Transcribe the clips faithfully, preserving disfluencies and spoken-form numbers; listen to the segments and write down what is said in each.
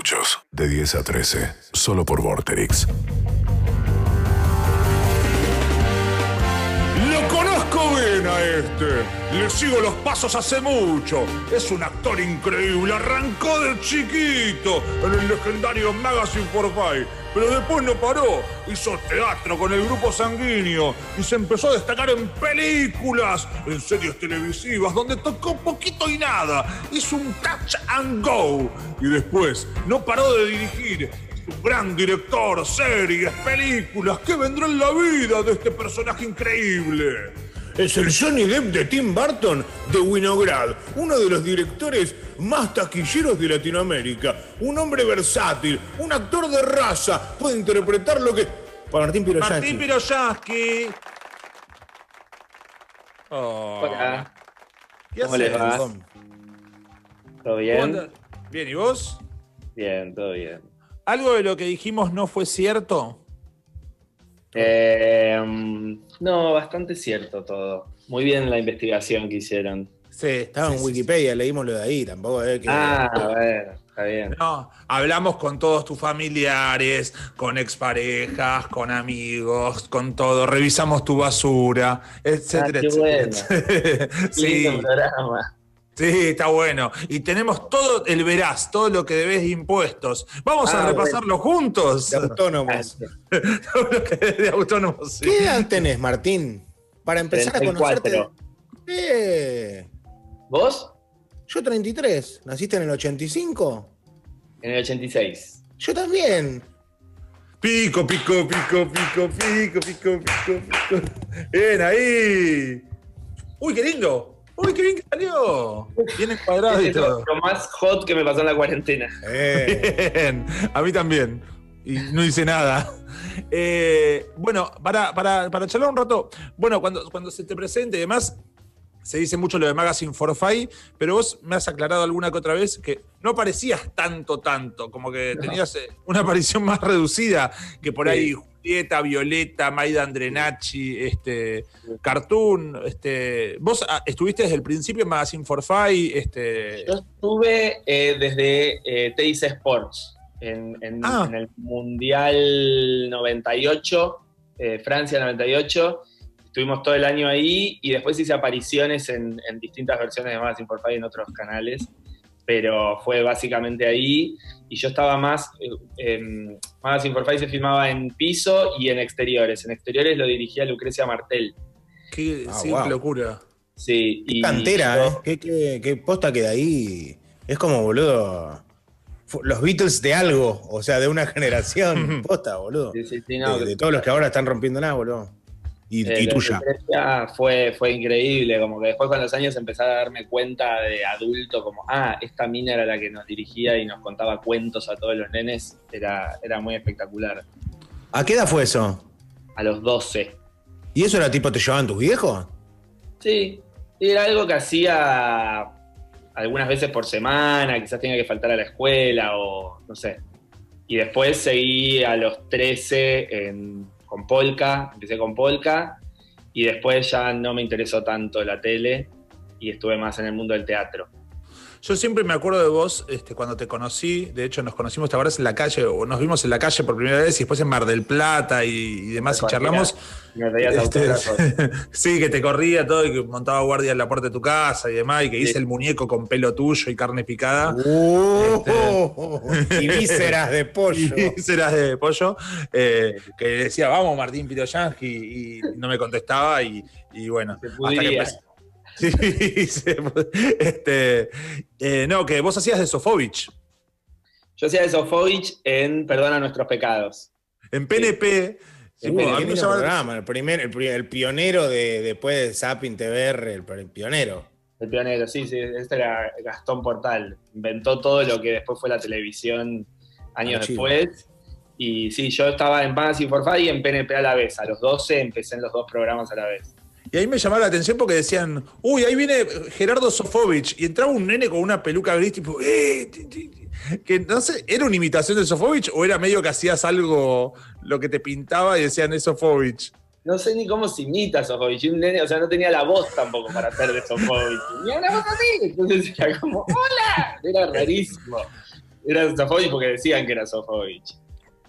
muchos. De diez a trece, solo por Vorterix. ¡Lo conozco bien a este! Le sigo los pasos hace mucho. Es un actor increíble. Arrancó de chiquito en el legendario Magazine For Ti, pero después no paró. Hizo teatro con el grupo sanguíneo y se empezó a destacar en películas, en series televisivas, donde tocó poquito y nada. Hizo un touch and go. Y después no paró de dirigir. Un gran director, series, películas. ¿Qué vendrá en la vida de este personaje increíble? Es el Johnny Depp de Tim Burton de Winograd, uno de los directores más taquilleros de Latinoamérica. Un hombre versátil, un actor de raza, puede interpretar lo que... Para Martín Piroyansky. Martín Piroyansky. Oh. Hola. ¿Qué ¿Cómo les va? ¿Todo bien? Bien, ¿y vos? Bien, todo bien. ¿Algo de lo que dijimos no fue cierto? Eh, no, bastante cierto todo. Muy bien la investigación que hicieron. Sí, estaba sí, en sí, Wikipedia, sí. Leímos lo de ahí, tampoco es que... Ah, a ver, está bien. No, hablamos con todos tus familiares, con exparejas, con amigos, con todo. Revisamos tu basura, etcétera, ah, qué etcétera. Bueno. Sí. Lindo programa. Sí, está bueno. Y tenemos todo el verás, todo lo que debes de impuestos. Vamos ah, a repasarlo bueno. juntos. De autónomos. Todo lo que debes de autónomos. Sí. ¿Qué edad tenés, Martín? Para empezar treinta y cuatro. A conocerte. Eh. ¿Vos? Yo treinta y tres. ¿Naciste en el ochenta y cinco? En el ochenta y seis. Yo también. Pico, pico, pico, pico, pico, pico, pico, pico. Bien, ahí. Uy, qué lindo. ¡Uy, qué bien que salió! Bien encuadrado y todo. Es lo más hot que me pasó en la cuarentena. Eh. Bien, a mí también. Y no hice nada. Eh, bueno, para, para, para charlar un rato, bueno, cuando, cuando se te presente y demás, se dice mucho lo de Magazine For Ti, pero vos me has aclarado alguna que otra vez que no aparecías tanto, tanto, como que tenías no. una aparición más reducida que por sí. ahí Julieta, Violeta, Maida Andrenacci, este, Cartoon, este, vos estuviste desde el principio en Magazine For Ti, este... Yo estuve eh, desde eh, T I C Sports, en, en, ah. en el Mundial noventa y ocho, eh, Francia noventa y ocho, estuvimos todo el año ahí y después hice apariciones en, en distintas versiones de Magazine For Ti en otros canales, pero fue básicamente ahí y yo estaba más, eh, eh, Magazine For Ti se filmaba en piso y en exteriores, en exteriores lo dirigía Lucrecia Martel. Qué ah, sí, wow. locura. Sí. Qué y cantera, yo, eh. ¿Qué, qué, qué posta que de ahí, es como boludo, los Beatles de algo, o sea, de una generación, posta boludo, sí, sí, sí, no, de, de todos los que ahora están rompiendo nada boludo. Y, eh, y tuya. Fue, fue increíble, como que después con los años empecé a darme cuenta de adulto, como, ah, esta mina era la que nos dirigía y nos contaba cuentos a todos los nenes, era, era muy espectacular. ¿A qué edad fue eso? A los doce. ¿Y eso era tipo, te llevaban tus viejos? Sí, era algo que hacía algunas veces por semana, quizás tenía que faltar a la escuela o no sé. Y después seguí a los trece en... con Polka, empecé con Polka y después ya no me interesó tanto la tele y estuve más en el mundo del teatro. Yo siempre me acuerdo de vos este, cuando te conocí, de hecho nos conocimos, te acuerdas en la calle, o nos vimos en la calle por primera vez y después en Mar del Plata y, y demás te y charlamos. Me pedías autógrafos. Sí, que te corría todo y que montaba guardia en la puerta de tu casa y demás, y que sí. hice el muñeco con pelo tuyo y carne picada. Oh, este, oh, oh, y vísceras de pollo. Y vísceras de pollo, eh, que decía, vamos Martín Piroyansky, y, y no me contestaba y, y bueno, hasta que empecé. Sí, este, eh, no, que vos hacías de Sofovich. Yo hacía de Sofovich en Perdona Nuestros Pecados. En P N P. Sí. En P N P, a mí me llamaban... programa, el, primer, el, el pionero de después de Zapin T V R, el, el pionero. El pionero, sí, sí, este era Gastón Portal. Inventó todo lo que después fue la televisión años ah, después. Y sí, yo estaba en Magazine For Ti y en P N P a la vez. A los doce empecé en los dos programas a la vez. Y ahí me llamaba la atención porque decían, uy, ahí viene Gerardo Sofovich. Y entraba un nene con una peluca gris, tipo, ¡eh! Ti, ti, ti. Que entonces, ¿era una imitación de Sofovich o era medio que hacías algo, lo que te pintaba y decían, es Sofovich? No sé ni cómo se imita a Sofovich. Un nene, o sea, no tenía la voz tampoco para hacer de Sofovich. Ni una voz así. Entonces era como, ¡hola! Era rarísimo. Era Sofovich porque decían que era Sofovich.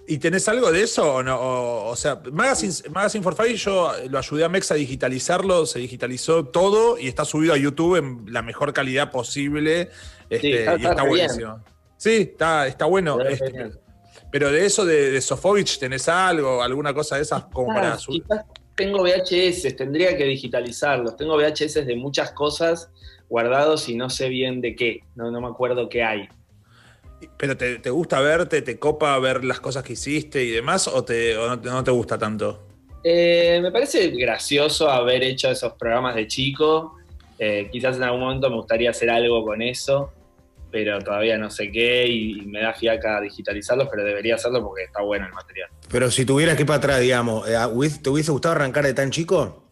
¿Y tenés algo de eso o no? O, o sea, Magazine, Magazine For Ti, yo lo ayudé a Mex a digitalizarlo, se digitalizó todo y está subido a YouTube en la mejor calidad posible. Este, sí, está, y está, está buenísimo. Bien. Sí, está, está bueno. Este, pero, pero de eso de, de Sofovich, ¿tenés algo? ¿Alguna cosa de esas como ah, para subir? Tengo V H S, tendría que digitalizarlos. Tengo V H S de muchas cosas guardados y no sé bien de qué. No, no me acuerdo qué hay. ¿Pero te, te gusta verte? ¿Te copa ver las cosas que hiciste y demás? ¿O, te, o no, no te gusta tanto? Eh, me parece gracioso haber hecho esos programas de chico. Eh, quizás en algún momento me gustaría hacer algo con eso, pero todavía no sé qué y, y me da fiaca digitalizarlos, pero debería hacerlo porque está bueno el material. Pero si tuvieras que ir para atrás, digamos, ¿te hubiese gustado arrancar de tan chico?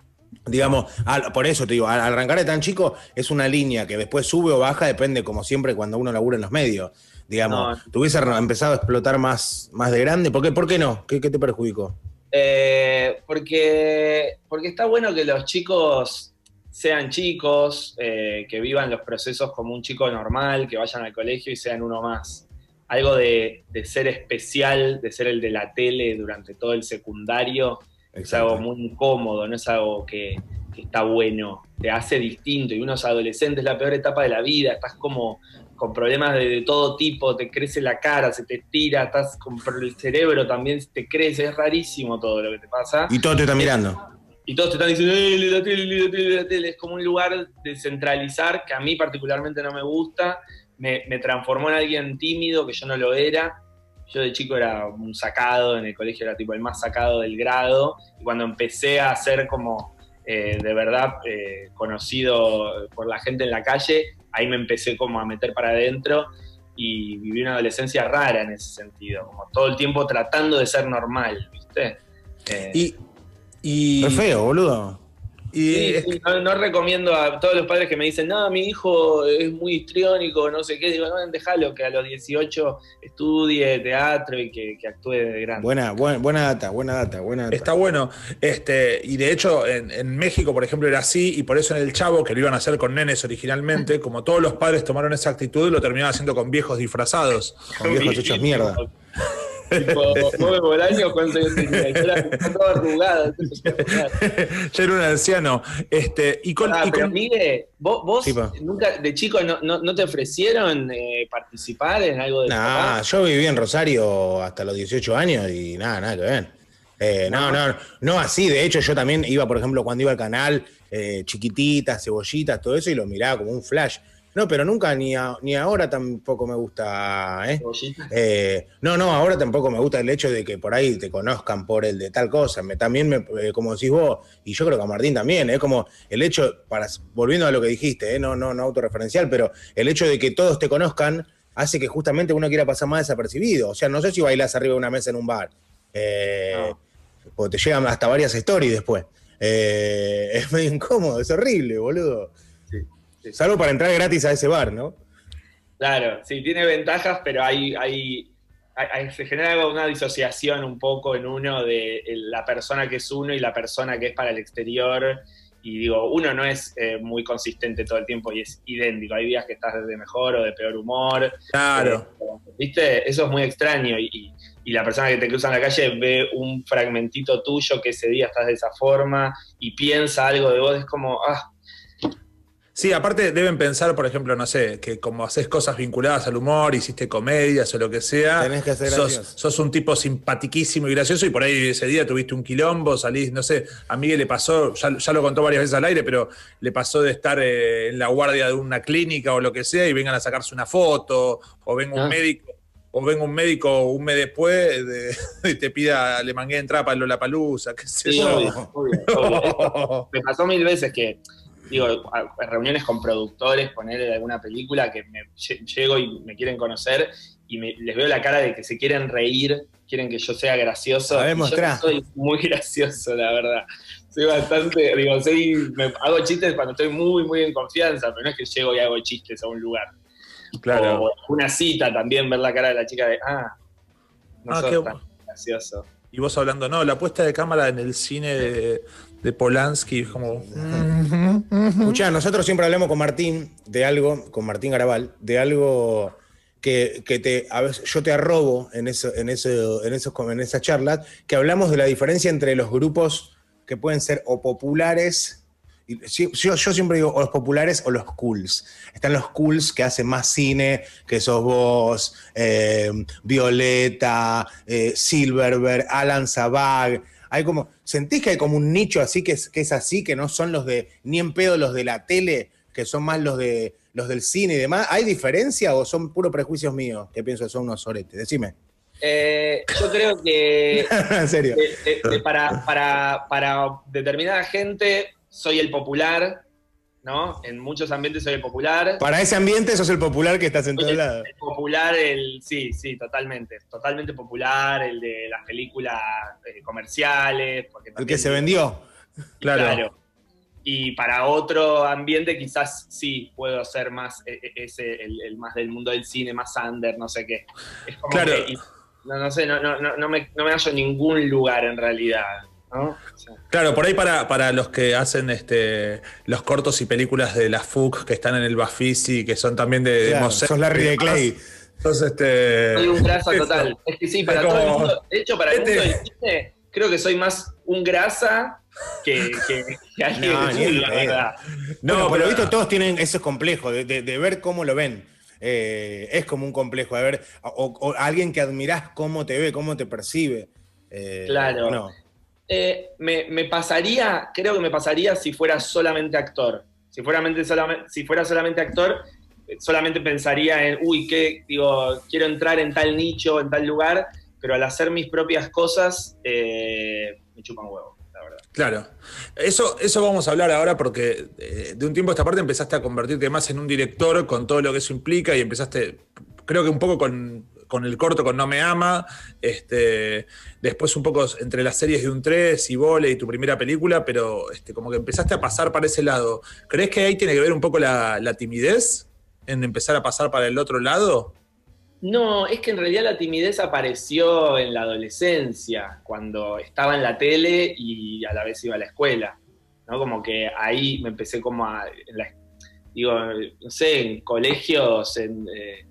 Digamos, al, por eso te digo, al arrancar de tan chico es una línea que después sube o baja, depende como siempre cuando uno labura en los medios. Digamos, no. ¿Te hubiese empezado a explotar más, más de grande? ¿Por qué, por qué no? ¿Qué, qué te perjudicó? Eh, porque, porque está bueno que los chicos sean chicos, eh, que vivan los procesos como un chico normal, que vayan al colegio y sean uno más. Algo de, de ser especial, de ser el de la tele durante todo el secundario, exacto, es algo muy incómodo, no es algo que, que está bueno, te hace distinto. Y unos adolescentes, la peor etapa de la vida, estás como... con problemas de, de todo tipo, te crece la cara, se te estira, estás con el cerebro también te crece, es rarísimo todo lo que te pasa. Y todos te están mirando. Y todos te están diciendo, ¡eh, la tele, la tele, la tele! Es como un lugar de centralizar que a mí particularmente no me gusta, me, me transformó en alguien tímido, que yo no lo era. Yo de chico era un sacado, en el colegio era tipo el más sacado del grado, y cuando empecé a ser como eh, de verdad eh, conocido por la gente en la calle, ahí me empecé como a meter para adentro y viví una adolescencia rara en ese sentido, como todo el tiempo tratando de ser normal, ¿viste? Eh, y, y... Qué feo, boludo. Y, sí, es... sí, no, no recomiendo a todos los padres que me dicen, no, mi hijo es muy histriónico, no sé qué. Digo, no, déjalo que a los dieciocho estudie teatro y que, que actúe de grande. Buena, buena, buena data, buena data, buena data. Está bueno. Este, y de hecho, en, en México, por ejemplo, era así, y por eso en El Chavo, que lo iban a hacer con nenes originalmente, como todos los padres tomaron esa actitud, lo terminaban haciendo con viejos disfrazados. Con viejos hechos mierda. Tipo, Bob Bolaño, ¿cuánto yo tenía? Yo era todo arrugado. Yo era un anciano. Este, y con, ah, y pero con... Miguel, vos, vos sí, nunca, de chico, no, no, ¿no te ofrecieron eh, participar en algo de... Nah, yo viví en Rosario hasta los dieciocho años y nada, nada que ver. Eh, no, no, no, no así. De hecho, yo también iba, por ejemplo, cuando iba al canal, eh, Chiquititas, Cebollitas, todo eso, y lo miraba como un flash. No, pero nunca, ni, a, ni ahora tampoco me gusta, ¿eh? Eh, no, no, ahora tampoco me gusta el hecho de que por ahí te conozcan por el de tal cosa. Me, también, me, eh, como decís vos, y yo creo que a Martín también, es ¿eh? como el hecho, para, volviendo a lo que dijiste, ¿eh? no, no, no autorreferencial, pero el hecho de que todos te conozcan hace que justamente uno quiera pasar más desapercibido. O sea, no sé si bailás arriba de una mesa en un bar, eh, no. o te llegan hasta varias stories después. Eh, es medio incómodo, es horrible, boludo. Sí. Salvo para entrar gratis a ese bar, ¿no? Claro, sí, tiene ventajas, pero hay, hay, hay se genera una disociación un poco en uno de la persona que es uno y la persona que es para el exterior. Y digo, uno no es eh, muy consistente todo el tiempo y es idéntico. Hay días que estás de mejor o de peor humor. Claro. Eh, ¿Viste? Eso es muy extraño. Y, y, y la persona que te cruza en la calle ve un fragmentito tuyo que ese día estás de esa forma y piensa algo de vos. Es como, ah... Sí, aparte deben pensar, por ejemplo, no sé, que como haces cosas vinculadas al humor, hiciste comedias o lo que sea, tenés que hacer sos, sos un tipo simpatiquísimo y gracioso y por ahí ese día tuviste un quilombo, salís, no sé, a Miguel le pasó, ya, ya lo contó varias veces al aire, pero le pasó de estar eh, en la guardia de una clínica o lo que sea y vengan a sacarse una foto o venga un ah. médico. O venga un médico un mes después de, y te pida, le mangué entrada para Lollapalooza, qué sé sí, yo. Obvio, obvio, obvio. Me pasó mil veces que... Digo, reuniones con productores, poner de alguna película que me llego y me quieren conocer y me, les veo la cara de que se quieren reír, quieren que yo sea gracioso. Yo no soy muy gracioso, la verdad. Soy bastante, digo, soy, me, hago chistes cuando estoy muy, muy en confianza, pero no es que llego y hago chistes a un lugar. Claro. O una cita también, ver la cara de la chica de, ah, no ah, soy qué... tan gracioso. Y vos hablando, no, la puesta de cámara en el cine de, de Polanski, como... Escuchá, nosotros siempre hablamos con Martín de algo, con Martín Garabal, de algo que, que te, a veces yo te arrobo en, eso, en, eso, en, esos, en esas charlas, que hablamos de la diferencia entre los grupos que pueden ser o populares, yo, yo siempre digo o los populares o los cools. Están los cools que hacen más cine, que sos vos, eh, Violeta, eh, Silverberg, Alan Zavag. Hay como, ¿sentís que hay como un nicho así que es, que es así, que no son los de, ni en pedo los de la tele, que son más los de los del cine y demás? ¿Hay diferencia o son puros prejuicios míos que pienso que son unos soretes? Decime. Eh, yo creo que en serio. De, de, de, para, para, para determinada gente soy el popular, ¿no? En muchos ambientes soy el popular. Para ese ambiente sos el popular que estás en todos lados. El popular, el, sí, sí, totalmente. Totalmente popular, el de las películas eh, comerciales. Porque el que se vendió. Claro. claro. Y para otro ambiente quizás sí puedo ser más ese, el, el más del mundo del cine, más under, no sé qué. Es como claro. Que, no, no sé, no, no, no, me, no me hallo en ningún lugar en realidad. ¿No? Sí. Claro, por ahí para, para los que hacen este, los cortos y películas de las F U C que están en el Bafisi, que son también de, claro, de Mosé. Sos Larry de Clay. Sos este... Soy un grasa total. Es que sí, para como... todo el mundo. De hecho, para este... el mundo del cine, creo que soy más un grasa que, que, que alguien. No, que la verdad. No, bueno, pero, pero visto todos tienen ese complejo de, de, de ver cómo lo ven. Eh, es como un complejo de ver o, o alguien que admirás cómo te ve, cómo te percibe. Eh, claro. No. Eh, me, me pasaría, creo que me pasaría si fuera solamente actor. Si fuera, solamente, si fuera solamente actor, solamente pensaría en, uy, qué, digo, quiero entrar en tal nicho, en tal lugar, pero al hacer mis propias cosas, eh, me chupan huevo, la verdad. Claro. Eso, eso vamos a hablar ahora porque eh, de un tiempo a esta parte empezaste a convertirte más en un director con todo lo que eso implica y empezaste, creo que un poco con... con el corto, con No Me Ama, este, después un poco entre las series de un tres y Volley y tu primera película, pero este, como que empezaste a pasar para ese lado. ¿Crees que ahí tiene que ver un poco la, la timidez en empezar a pasar para el otro lado? No, es que en realidad la timidez apareció en la adolescencia, cuando estaba en la tele y a la vez iba a la escuela, ¿no? Como que ahí me empecé como a, en la, digo, no sé, en colegios, en... Eh,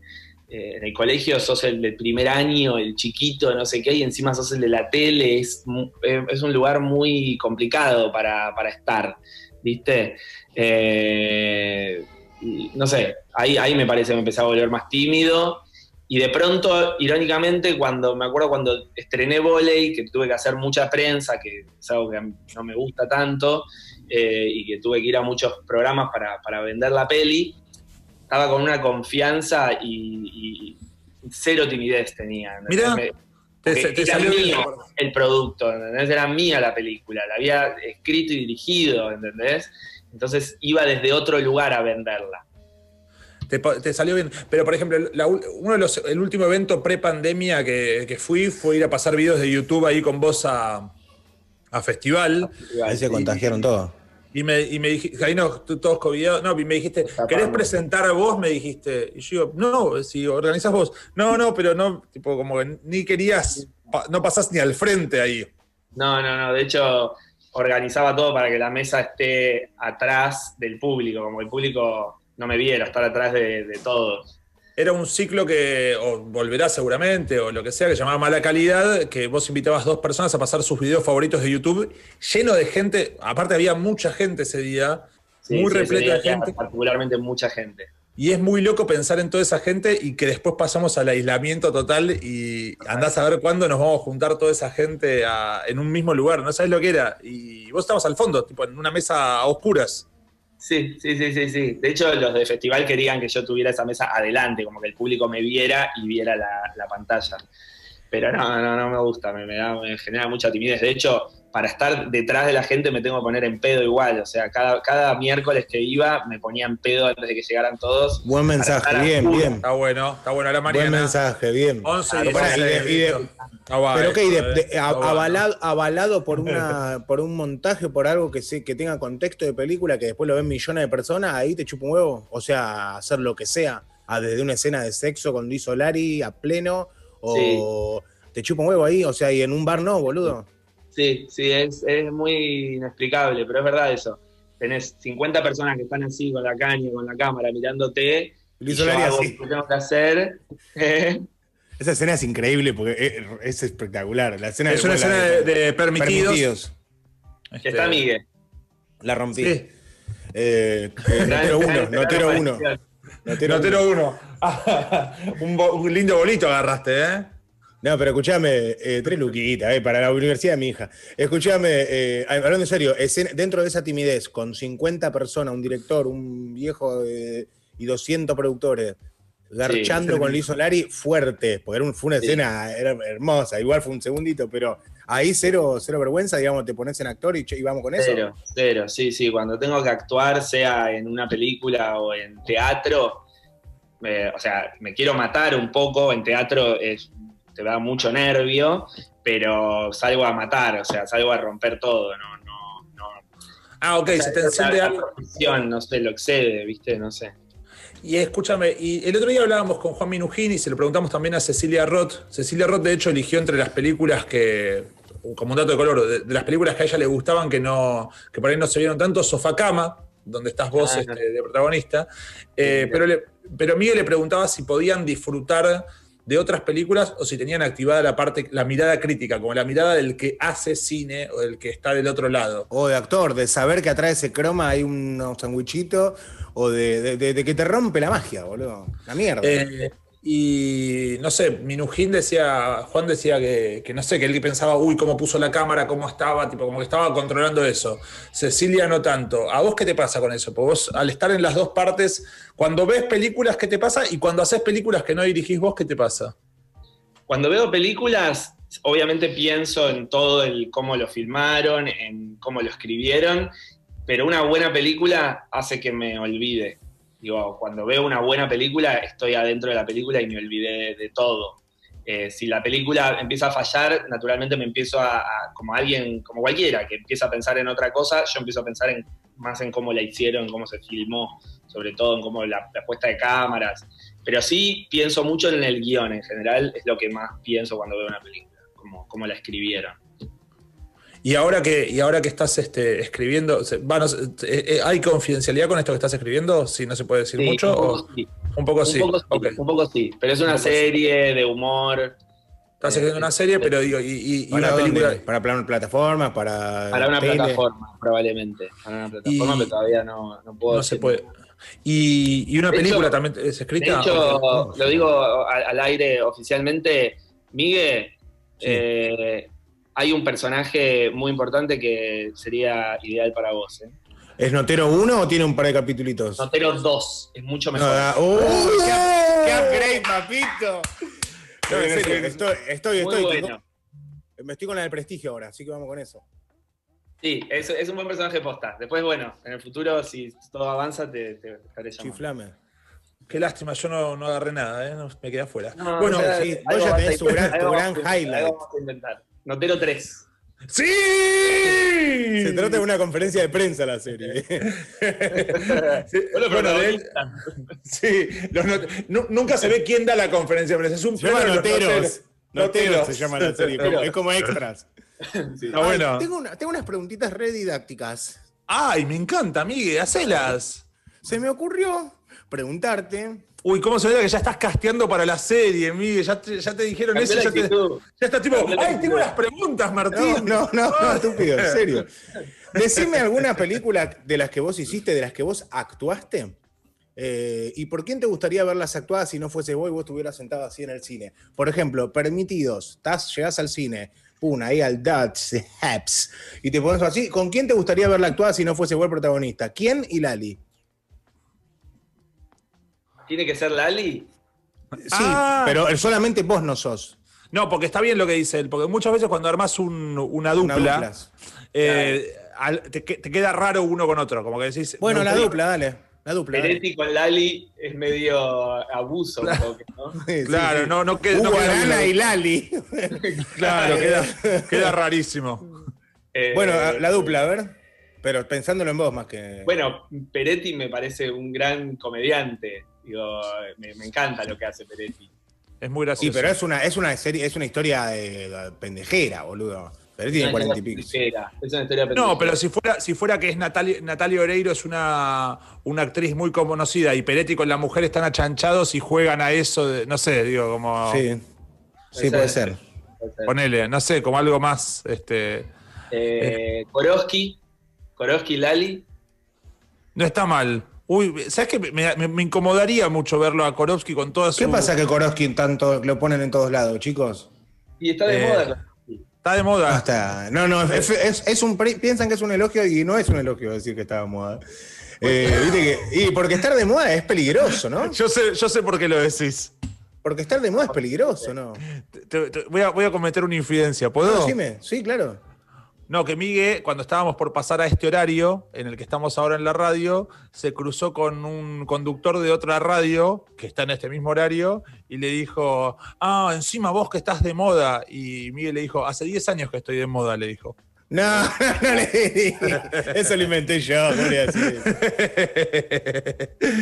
Eh, en el colegio sos el del primer año, el chiquito, no sé qué, y encima sos el de la tele, es, es un lugar muy complicado para, para estar, ¿viste? Eh, no sé, ahí, ahí me parece que me empecé a volver más tímido, y de pronto, irónicamente, cuando me acuerdo cuando estrené Volley, que tuve que hacer mucha prensa, que es algo que no me gusta tanto, eh, y que tuve que ir a muchos programas para, para vender la peli, estaba con una confianza y, y cero timidez tenía. Mirá, me, te, te era salió mío el, el producto, ¿entendés? Era mía la película, la había escrito y dirigido, ¿entendés? Entonces iba desde otro lugar a venderla. Te, te salió bien. Pero, por ejemplo, la, uno de los, el último evento pre-pandemia que, que fui fue ir a pasar videos de YouTube ahí con vos a, a festival. Ahí se contagiaron todos. Y me, y me dijiste, ahí no, todos covidados, no, y me dijiste, ¿querés presentar vos? Me dijiste, y yo digo, no, si organizás vos, no, no, pero no, tipo, como que ni querías, no pasás ni al frente ahí. No, no, no, de hecho, organizaba todo para que la mesa esté atrás del público, como el público no me viera, estar atrás de, de todos. Era un ciclo que, o volverá seguramente, o lo que sea, que llamaba Mala Calidad, que vos invitabas dos personas a pasar sus videos favoritos de YouTube, lleno de gente, aparte había mucha gente ese día, sí, muy sí, repleta de gente. Particularmente mucha gente. Y es muy loco pensar en toda esa gente y que después pasamos al aislamiento total y ajá, andás a ver cuándo nos vamos a juntar toda esa gente a, en un mismo lugar, no sabés lo que era. Y vos estabas al fondo, tipo en una mesa a oscuras. Sí, sí, sí, sí, sí. De hecho, los de festival querían que yo tuviera esa mesa adelante, como que el público me viera y viera la, la pantalla. Pero no, no, no me gusta, me, me, da, me genera mucha timidez. De hecho, para estar detrás de la gente me tengo que poner en pedo igual. O sea, cada, cada miércoles que iba me ponía en pedo antes de que llegaran todos. Buen mensaje, bien, bien. Está bueno, está bueno. A la mañana. Buen mensaje, bien. Pero que avalado, avalado por una, por un montaje, por algo que sí, que tenga contexto de película, que después lo ven millones de personas, ahí te chupa un huevo. O sea, hacer lo que sea, a, desde una escena de sexo con Luis Solari a pleno, o sí, te chupa un huevo ahí, o sea, y en un bar no, boludo. Sí, sí, es, es muy inexplicable, pero es verdad eso. Tenés cincuenta personas que están así con la caña, con la cámara, mirándote, Luis Solari así. Lo tengo que hacer. Esa escena es increíble porque es, es espectacular. La escena es una escena de, de, de Permitidos. Permitidos. Este, está Miguel. La rompí. Sí. Eh, eh, Notero uno, Notero uno. Notero uno. un, un lindo bolito agarraste, ¿eh? No, pero escuchame, eh, tres luquitas, eh, para la universidad de mi hija. Escuchame, eh, hablando en serio, escena, dentro de esa timidez, con cincuenta personas, un director, un viejo eh, y doscientos productores, garchando sí, con Luis Solari, fuerte, porque era un, fue una sí. escena era hermosa, igual fue un segundito, pero ahí cero, cero vergüenza, digamos, te pones en actor y, y vamos con eso. Cero, cero, sí, sí, cuando tengo que actuar, sea en una película o en teatro, eh, o sea, me quiero matar un poco, en teatro es, te da mucho nervio, pero salgo a matar, o sea, salgo a romper todo, no, no, no. Ah, ok, o sea, se te enciende algo. No sé, lo excede, viste, no sé. Y escúchame, y el otro día hablábamos con Juan Minujín y se lo preguntamos también a Cecilia Roth. Cecilia Roth, de hecho, eligió entre las películas que, como un dato de color, de, de las películas que a ella le gustaban, que no que por ahí no se vieron tanto, Sofacama, donde estás vos ah, este, no. de protagonista. Eh, sí, pero, le, pero Miguel le preguntaba si podían disfrutar de otras películas o si tenían activada la parte, la mirada crítica, como la mirada del que hace cine o del que está del otro lado. O de actor, de saber que atrás de ese croma hay un sandwichito, o de, de, de, de que te rompe la magia, boludo. La mierda. Eh, y no sé, Minujín decía, Juan decía que, que no sé, que él pensaba, uy, cómo puso la cámara, cómo estaba, tipo, como que estaba controlando eso. Cecilia no tanto. ¿A vos qué te pasa con eso? Porque vos, al estar en las dos partes, cuando ves películas, ¿qué te pasa? Y cuando haces películas que no dirigís vos, ¿qué te pasa? Cuando veo películas, obviamente pienso en todo el cómo lo filmaron, en cómo lo escribieron, pero una buena película hace que me olvide. Digo, cuando veo una buena película, estoy adentro de la película y me olvidé de todo. Eh, si la película empieza a fallar, naturalmente me empiezo a, a, como alguien, como cualquiera, que empieza a pensar en otra cosa, yo empiezo a pensar en, más en cómo la hicieron, en cómo se filmó, sobre todo en cómo la, la puesta de cámaras. Pero sí pienso mucho en el guión en general, es lo que más pienso cuando veo una película, cómo, cómo la escribieron. Y ahora que, y ahora que estás este, escribiendo, bueno, ¿hay confidencialidad con esto que estás escribiendo? ¿Si no se puede decir sí, mucho? Un poco, o, sí. Un poco, un sí. Poco okay. sí. Un poco sí, pero es una un serie sí. de humor. Estás escribiendo eh, una serie, pero digo, y, y ¿para una película? ¿Dónde? ¿Para plan, plataformas? Para, para una tele. plataforma, probablemente. Para una plataforma, y, pero todavía no, no puedo. No decir. se puede. ¿Y, y una de película hecho, también es escrita? De hecho, no, lo digo al, al aire oficialmente, Miguel, sí. eh, hay un personaje muy importante que sería ideal para vos, ¿eh? ¿Es Notero uno o tiene un par de capítulos? Notero dos, es mucho mejor. No, ¡Uy! Oh, ¡Qué, qué upgrade, papito! No, en serio, estoy, estoy, estoy. Bueno. Tengo, me estoy con la del prestigio ahora, así que vamos con eso. Sí, es, es un buen personaje posta. Después, bueno, en el futuro, si todo avanza, te, te estaré llamando. Chiflame. Qué lástima, yo no, no agarré nada, ¿eh? No, me quedé afuera. No, bueno, o sea, sí, vos ya tenés tu gran, tu gran highlight. Vamos a inventar. Notero tres. ¡Sí! Se trata de una conferencia de prensa la serie. sí, bueno, de él, sí, los no, nunca se ve quién da la conferencia de prensa. Es un se llama Noteros. Noteros. Noteros. Noteros se llama la serie, como, es como extras. Sí. Ah, bueno. Ay, tengo, una, tengo unas preguntitas re didácticas. ¡Ay, me encanta, Miguel! ¡Hacelas! Se me ocurrió preguntarte... Uy, cómo se ve que ya estás casteando para la serie, Miguel. Ya te, ya te dijeron Cambié eso. Ya, te, ya estás tipo, Cambié ¡ay, tengo unas preguntas, Martín! No, no, no, estúpido, en serio. Decime alguna película de las que vos hiciste, de las que vos actuaste. Eh, ¿Y por quién te gustaría verlas actuadas si no fuese vos y vos estuvieras sentado así en el cine? Por ejemplo, Permitidos. Estás, llegás al cine, pum, ahí al Dutch Haps, y te pones así. ¿Con quién te gustaría verla actuada si no fuese vos el protagonista? ¿Quién y Lali? ¿Tiene que ser Lali? Sí, ah. pero solamente vos no sos. No, porque está bien lo que dice él, porque muchas veces cuando armás un, una dupla, una eh, al, te, te queda raro uno con otro, como que decís... Bueno, no, la dupla, dale, la dupla. Peretti con Lali es medio abuso. Claro, un poco, ¿no? Sí, claro sí. no, no queda... Hugo, no queda Arana y Lali. claro, queda, queda rarísimo. Eh, bueno, la dupla, a ver... Pero pensándolo en vos más que... Bueno, Peretti me parece un gran comediante. Digo, me, me encanta lo que hace Peretti. Es muy gracioso. Sí, pero es una, es una serie, es una historia de, de pendejera, boludo. Pero tiene cuarenta y pico. No, pero si fuera, si fuera que es Natalia, Natalia Oreiro es una, una actriz muy conocida y Peretti con la mujer están achanchados y juegan a eso, de, no sé, digo, como... Sí, sí puede ser. Puede ser. Ponele, no sé, como algo más... Este, eh, eh. Korovsky, Korovsky Lali. No está mal. Uy, ¿sabes qué? Me, me, me incomodaría mucho verlo a Korovsky con todas sus... ¿Qué pasa que Korovsky tanto lo ponen en todos lados, chicos? Y está de eh. moda. Está de moda. No, está. no, no es, es, es un, piensan que es un elogio y no es un elogio decir que está de moda. Eh, ¿viste que, y porque estar de moda es peligroso, ¿no? Yo sé, yo sé por qué lo decís. Porque estar de moda es peligroso, ¿no? Te, te, te, voy, a, voy a cometer una infidencia, ¿puedo? No, decime. Sí, claro. No, que Miguel, cuando estábamos por pasar a este horario, en el que estamos ahora en la radio, se cruzó con un conductor de otra radio, que está en este mismo horario, y le dijo, ah, encima vos que estás de moda. Y Miguel le dijo, hace diez años que estoy de moda, le dijo. No, no le dije. Eso lo inventé yo, no le así.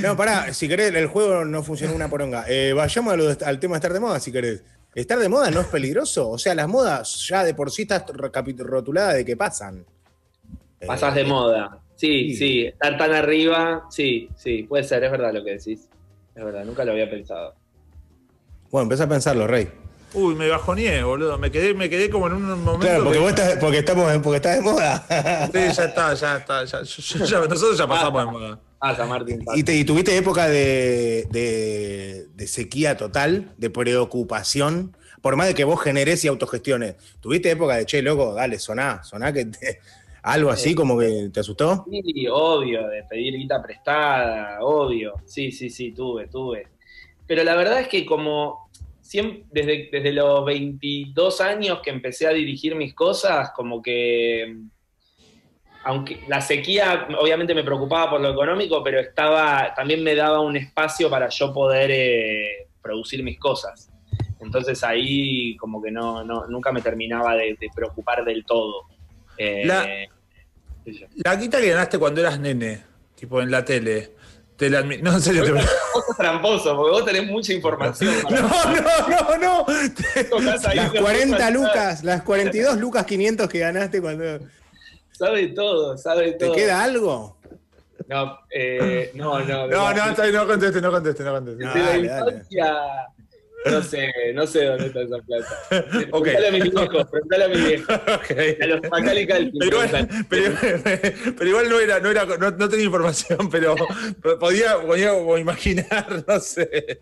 No, pará, si querés, el juego no funcionó una poronga. Eh, vayamos a lo de, al tema de estar de moda, si querés. ¿Estar de moda no es peligroso? O sea, las modas ya de por sí están rotuladas de que pasan. Pasás de moda. Sí, sí, sí. Estar tan arriba, sí, sí. Puede ser, es verdad lo que decís. Es verdad, nunca lo había pensado. Bueno, empecé a pensarlo, Rey. Uy, me bajoneé, boludo. Me quedé, me quedé como en un momento... Claro, porque que... vos estás, porque estamos en, porque estás de moda. Sí, ya está, ya está. Ya, ya, ya, nosotros ya pasamos de moda. Pasa, Martín, pasa. ¿Y, te, y tuviste época de, de, de sequía total, de preocupación? Por más de que vos generés y autogestiones, ¿tuviste época de che, loco, dale, soná, soná que te, algo así como que te asustó? Sí, obvio, de pedir guita prestada, obvio. Sí, sí, sí, tuve, tuve. Pero la verdad es que como siempre, desde, desde los veintidós años que empecé a dirigir mis cosas, como que... Aunque la sequía obviamente me preocupaba por lo económico, pero estaba también me daba un espacio para yo poder eh, producir mis cosas. Entonces ahí como que no, no nunca me terminaba de, de preocupar del todo. Eh, la, la guita que ganaste cuando eras nene, tipo en la tele... Te la, no, en serio, te... Vos sos tramposo, porque vos tenés mucha información. No, no, no, no. Las cuarenta lucas, las cuarenta y dos lucas quinientos que ganaste cuando... Sabe todo, sabe todo. ¿Te queda algo? No, eh, no, no. No, no, no, no conteste, no conteste, no conteste. No, dale, infancia, dale. No sé, no sé dónde está esa plata. Okay. Preguntale a mis viejos, preguntale a mis viejos. Okay. A los Macalica del pero, pero, pero igual no era, no era, no, no tenía información, pero podía, podía o imaginar, no sé.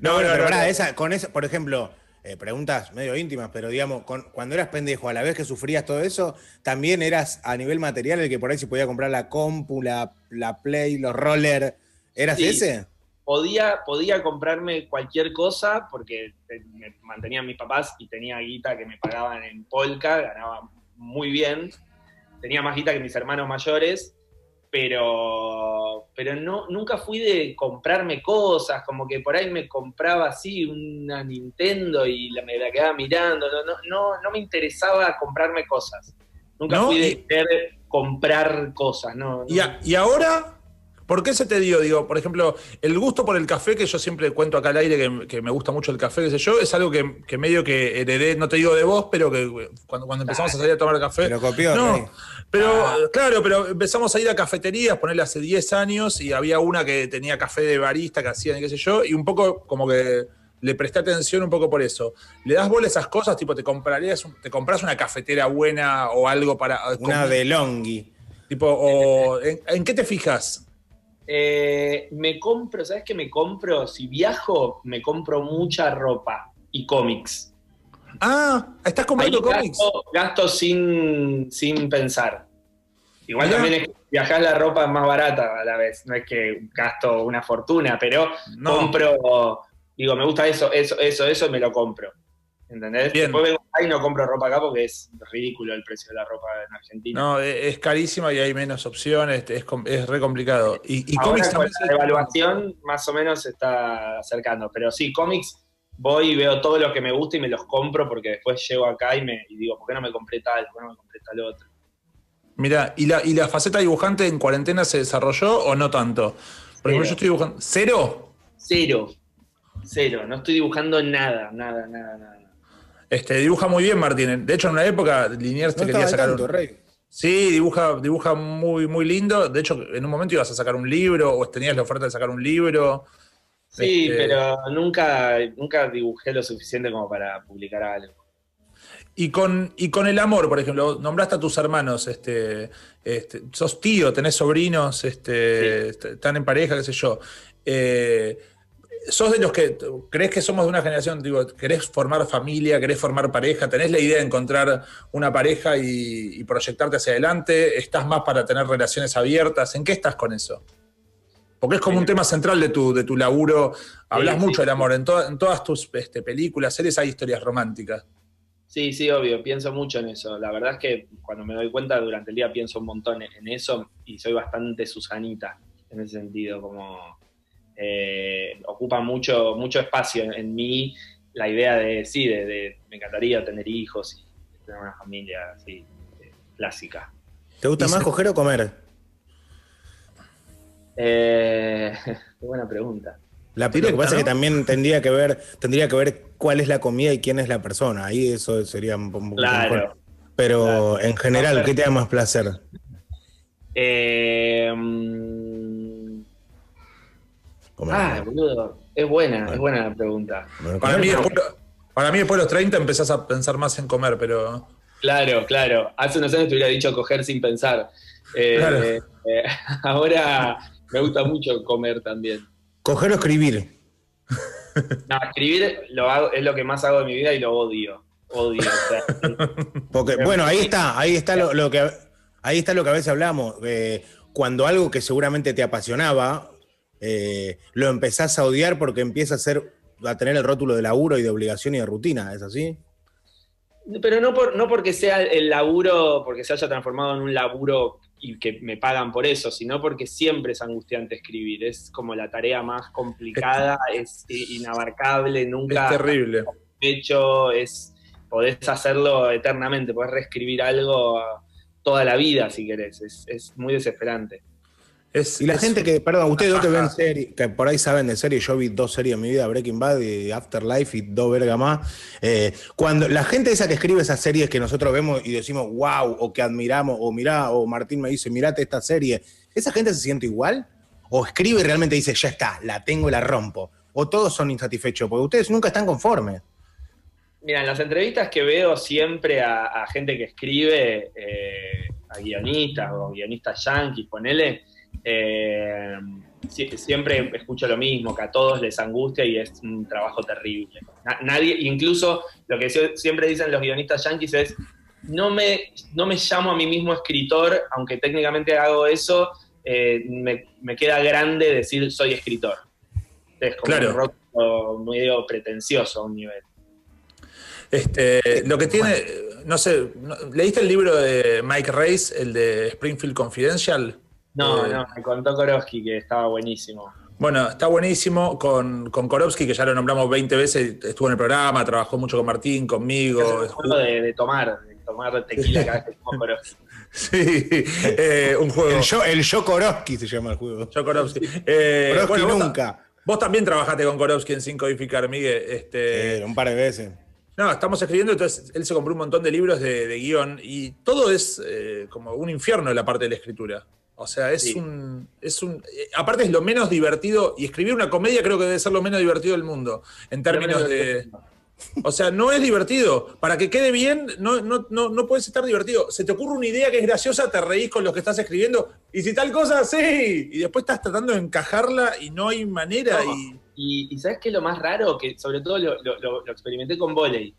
No, no, no. Pero no, no. Esa, con esa, por ejemplo. Eh, preguntas medio íntimas, pero digamos, con, cuando eras pendejo, a la vez que sufrías todo eso, también eras a nivel material el que por ahí se podía comprar la compu, la, la play, los roller. ¿Eras sí, ese? Podía, podía comprarme cualquier cosa porque me mantenían mis papás y tenía guita que me pagaban en Polka, ganaba muy bien, tenía más guita que mis hermanos mayores, pero, pero no, nunca fui de comprarme cosas, como que por ahí me compraba así una Nintendo y la, me la quedaba mirando, no, no, no me interesaba comprarme cosas, nunca ¿No? fui de querer comprar cosas. No, no. ¿Y, a, ¿Y ahora? ¿Por qué se te dio? Digo, por ejemplo, el gusto por el café, que yo siempre cuento acá al aire que, que me gusta mucho el café, qué sé yo, es algo que, que medio que heredé, no te digo de vos, pero que cuando, cuando empezamos ah, a salir a tomar café... Pero copió, no, ¿no? Pero, ah. claro, pero empezamos a ir a cafeterías, ponerle hace diez años, y había una que tenía café de barista, que hacían, qué sé yo, y un poco como que le presté atención un poco por eso. ¿Le das bola a esas cosas? Tipo, ¿te comprarías, te compras una cafetera buena o algo para... Una DeLonghi. Tipo, o, ¿en, ¿en qué te fijas? Eh, me compro, ¿sabes qué me compro? Si viajo, me compro mucha ropa y cómics. Ah, ¿estás comprando ahí cómics? Gasto, gasto sin, sin pensar. Igual Mirá. También es que viajar la ropa es más barata a la vez. No es que gasto una fortuna, pero no. compro, digo, me gusta eso, eso, eso, eso, me lo compro. ¿Entendés? Bien. Después vengo acá y no compro ropa acá porque es ridículo el precio de la ropa en Argentina. No, es carísima y hay menos opciones, es, es re complicado. Y, y ahora cómics con la se... evaluación más o menos se está acercando, pero sí, cómics voy y veo todos los que me gusta y me los compro porque después llego acá y, me, y digo, ¿por qué no me compré tal? ¿Por qué no me compré tal otro? Mirá, ¿y la, y la faceta dibujante en cuarentena se desarrolló o no tanto? Por ejemplo, yo estoy dibujando... ¿Cero? Cero, cero, no estoy dibujando nada, nada, nada, nada. Este, dibuja muy bien Martín. De hecho, en una época Liniers te no quería sacar tanto, un... Rey. Sí, dibuja, dibuja muy, muy lindo. De hecho, en un momento ibas a sacar un libro o tenías la oferta de sacar un libro. Sí, este... pero nunca, nunca dibujé lo suficiente como para publicar algo. Y con, y con el amor, por ejemplo, nombraste a tus hermanos, este, este, sos tío, tenés sobrinos, este, sí. están en pareja, qué sé yo. Eh, ¿Sos de los que crees que somos de una generación, digo, querés formar familia, querés formar pareja? ¿Tenés la idea de encontrar una pareja y, y proyectarte hacia adelante? ¿Estás más para tener relaciones abiertas? ¿En qué estás con eso? Porque es como un tema central de tu, de tu laburo. Hablas sí, sí, mucho del amor. En, to en todas tus este, películas, series, hay historias románticas. Sí, sí, obvio. Pienso mucho en eso. La verdad es que cuando me doy cuenta durante el día pienso un montón en eso y soy bastante Susanita en ese sentido, como... Eh, ocupa mucho, mucho espacio en, en mí la idea de, sí, de, de me encantaría tener hijos y tener una familia así, clásica. ¿Te gusta más coger o comer? Eh, qué buena pregunta. La piro, lo que pasa es que también tendría que ver, tendría que ver cuál es la comida y quién es la persona. Ahí eso sería un poco claro, mejor. Pero claro. En general, no, ¿qué te da más placer? Eh... Ah, boludo, es buena, bueno. es buena la pregunta. Para mí, después, para mí después de los treinta empezás a pensar más en comer, pero... Claro, claro. Hace unos años te hubiera dicho coger sin pensar. Eh, claro. eh, ahora me gusta mucho comer también. ¿Coger o escribir? No, escribir lo hago, es lo que más hago de mi vida y lo odio. Odio. O sea, porque, bueno, ahí está, ahí está lo, lo que ahí está lo que a veces hablamos. Eh, cuando algo que seguramente te apasionaba... Eh, lo empezás a odiar porque empieza a ser a tener el rótulo de laburo y de obligación y de rutina, ¿es así? Pero no, por, no porque sea el laburo, porque se haya transformado en un laburo y que me pagan por eso, sino porque siempre es angustiante escribir, es como la tarea más complicada, es, es inabarcable, nunca... Es terrible. Hecho, es, podés hacerlo eternamente, podés reescribir algo toda la vida si querés, es, es muy desesperante. Es, y la es, gente que, perdón, ustedes dos que ven series, que por ahí saben de series, yo vi dos series en mi vida, Breaking Bad y Afterlife y dos verga más, eh, cuando la gente esa que escribe esas series que nosotros vemos y decimos wow, o que admiramos, o mirá, o Martín me dice mirate esta serie, ¿esa gente se siente igual? ¿O escribe y realmente dice ya está, la tengo y la rompo? ¿O todos son insatisfechos? Porque ustedes nunca están conformes. Mira, en las entrevistas que veo siempre a, a gente que escribe, eh, a guionistas o guionistas yanquis, ponele, Eh, siempre escucho lo mismo, que a todos les angustia y es un trabajo terrible. Nadie, incluso lo que siempre dicen los guionistas yanquis es no me, no me llamo a mí mismo escritor, aunque técnicamente hago eso, eh, me, me queda grande decir soy escritor. Es como claro. Un rock medio pretencioso a un nivel. Este, lo que tiene, no sé, ¿leíste el libro de Mike Reiss, el de Springfield Confidential? No, no, me contó Korovsky que estaba buenísimo. Bueno, está buenísimo con, con Korovsky, que ya lo nombramos veinte veces, estuvo en el programa, trabajó mucho con Martín, conmigo. Es un juego de, de tomar, de tomar tequila cada vez que tomo Korovsky. Sí, eh, un juego. El yo, el yo Korovsky se llama el juego. Yo Korovsky. Eh, Korovsky bueno, nunca. Vos, vos también trabajaste con Korovsky en Sin Codificar, Miguel. Este... Sí, un par de veces. No, estamos escribiendo, entonces él se compró un montón de libros de, de guión y todo es eh, como un infierno en la parte de la escritura. O sea, es, sí. un, es un... Aparte es lo menos divertido, y escribir una comedia creo que debe ser lo menos divertido del mundo, en términos de... O sea, no es divertido. Para que quede bien, no, no, no, no puedes estar divertido. Se te ocurre una idea que es graciosa, te reís con lo que estás escribiendo, y si tal cosa, sí. Y después estás tratando de encajarla y no hay manera. No. Y... Y, y ¿sabes qué es lo más raro? Que sobre todo lo, lo, lo, lo experimenté con Volley.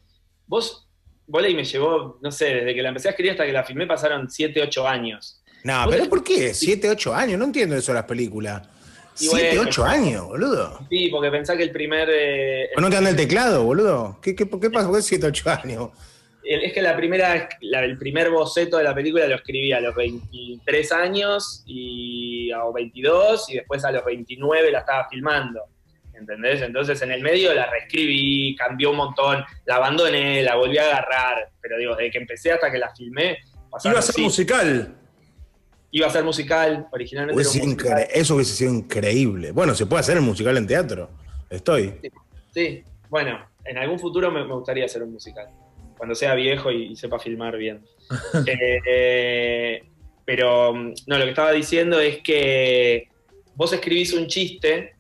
Vos, Volley me llevó, no sé, desde que la empecé a escribir hasta que la filmé pasaron siete, ocho años. No, pero ¿por qué? Siete, ocho años, no entiendo eso de las películas. Siete, ocho años, boludo. Sí, porque pensá que el primer... Eh, el ¿No te anda el teclado, boludo? ¿Qué, qué, qué pasa? ¿Por qué siete, ocho años? Es que la primera, la, el primer boceto de la película lo escribí a los veintitrés años y a los veintidós, y después a los veintinueve la estaba filmando, ¿entendés? Entonces en el medio la reescribí, cambió un montón, la abandoné, la volví a agarrar, pero digo, desde que empecé hasta que la filmé... Iba a ser musical. Iba a ser musical, originalmente. Hubiese era un musical. Eso hubiese sido increíble. Bueno, se puede hacer el musical en teatro. Estoy. Sí, sí. bueno, en algún futuro me, me gustaría hacer un musical, cuando sea viejo y, y sepa filmar bien. eh, eh, pero, no, lo que estaba diciendo es que vos escribís un chiste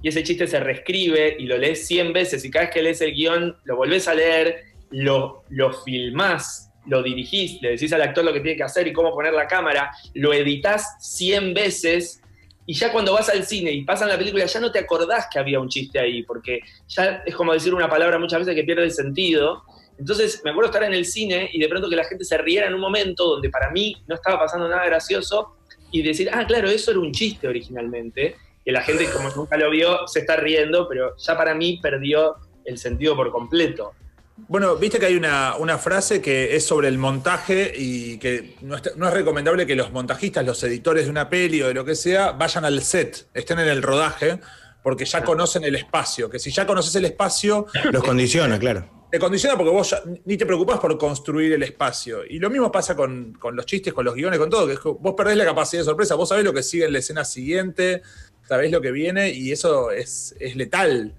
y ese chiste se reescribe y lo lees cien veces y cada vez que lees el guión lo volvés a leer, lo, lo filmás, lo dirigís, le decís al actor lo que tiene que hacer y cómo poner la cámara, lo editás cien veces y ya cuando vas al cine y pasan la película ya no te acordás que había un chiste ahí, porque ya es como decir una palabra muchas veces que pierde el sentido. Entonces me acuerdo estar en el cine y de pronto que la gente se riera en un momento donde para mí no estaba pasando nada gracioso y decir, ah, claro, eso era un chiste originalmente, que la gente como nunca lo vio se está riendo, pero ya para mí perdió el sentido por completo. Bueno, viste que hay una, una frase que es sobre el montaje y que no, está, no es recomendable que los montajistas, los editores de una peli o de lo que sea, vayan al set, estén en el rodaje, porque ya conocen el espacio, que si ya conoces el espacio... Los condiciona, claro. Te condiciona porque vos ya, ni te preocupás por construir el espacio. Y lo mismo pasa con, con los chistes, con los guiones, con todo, que vos perdés la capacidad de sorpresa, vos sabés lo que sigue en la escena siguiente, sabés lo que viene y eso es, es letal.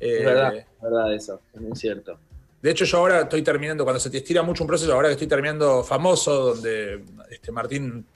Es eh, verdad, es verdad eso, es muy cierto. De hecho, yo ahora estoy terminando, cuando se te estira mucho un proceso, ahora que estoy terminando Famoso, donde este, Martín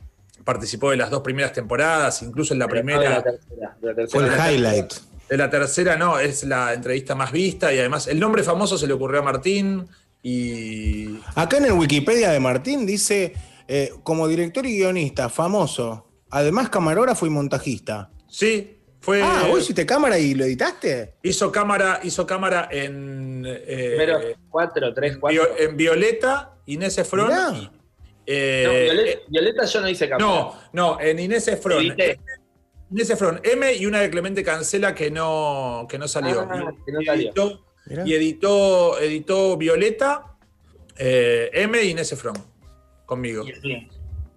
participó de las dos primeras temporadas, incluso en la primera... De la tercera, de la tercera. Fue el highlight. De la tercera, no, es la entrevista más vista, y además el nombre Famoso se le ocurrió a Martín, y... Acá en el Wikipedia de Martín dice, eh, como director y guionista, Famoso, además camarógrafo y montajista. Sí. Fue, ah, ¿vos hiciste cámara y lo editaste? Hizo cámara, hizo cámara en... Eh, Primero, cuatro, tres, cuatro. En Violeta, Inés Efron. Y, eh, no, Violeta, Violeta yo no hice cámara. No, no, en Inés Efron. Edité. Inés Efron, M y una de Clemente Cancela que no, que no salió. Ah, y, que no salió. Editó, y editó, editó Violeta, eh, M y Inés Efron, conmigo. Bien.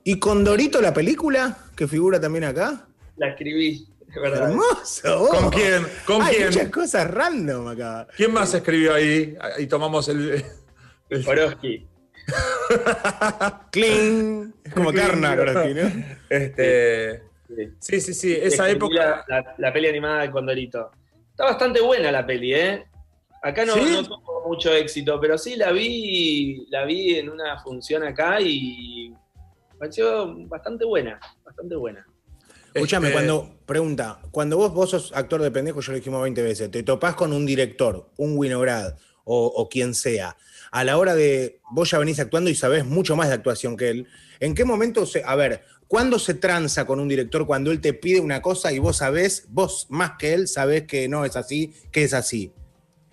¿Y con Dorito la película, que figura también acá? La escribí. ¿Verdad? Hermoso. Oh. ¿Con quién? ¿Con Hay quién? Muchas cosas random acá. ¿Quién más escribió ahí? Ahí tomamos el... el... Korovsky. Cling. Es como carna, Korovsky, ¿no? Este... Sí, sí, sí. sí. Esa escribí época... La, la, la peli animada de Condorito. Está bastante buena la peli, ¿eh? Acá no, ¿sí? no tuvo mucho éxito, pero sí la vi, la vi en una función acá y... pareció bastante buena, bastante buena. Escúchame, este... cuando, pregunta, cuando vos, vos sos actor de pendejo, yo lo dijimos veinte veces, te topás con un director, un Winograd o, o quien sea, a la hora de, vos ya venís actuando y sabés mucho más de actuación que él, ¿en qué momento, se, a ver, cuándo se tranza con un director cuando él te pide una cosa y vos sabés, vos más que él sabés que no es así, que es así?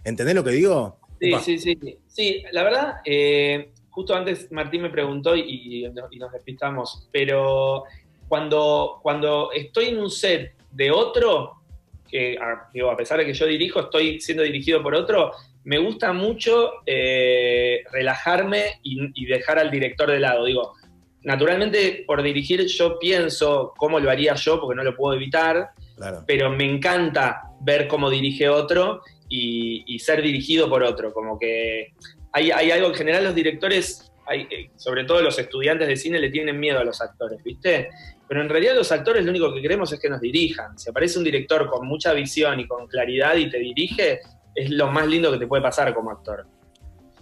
¿Entendés lo que digo? Sí, Opa. sí, sí, sí, la verdad, eh, justo antes Martín me preguntó y, y, y nos despistamos, pero... Cuando, cuando estoy en un set de otro, que a, digo, a pesar de que yo dirijo, estoy siendo dirigido por otro, me gusta mucho eh, relajarme y, y dejar al director de lado. Digo, naturalmente por dirigir yo pienso cómo lo haría yo, porque no lo puedo evitar, claro. Pero me encanta ver cómo dirige otro y, y ser dirigido por otro. Como que hay, hay algo, en general los directores... Hay, sobre todo los estudiantes de cine le tienen miedo a los actores, ¿viste? Pero en realidad los actores lo único que queremos es que nos dirijan. Si aparece un director con mucha visión y con claridad y te dirige, es lo más lindo que te puede pasar como actor.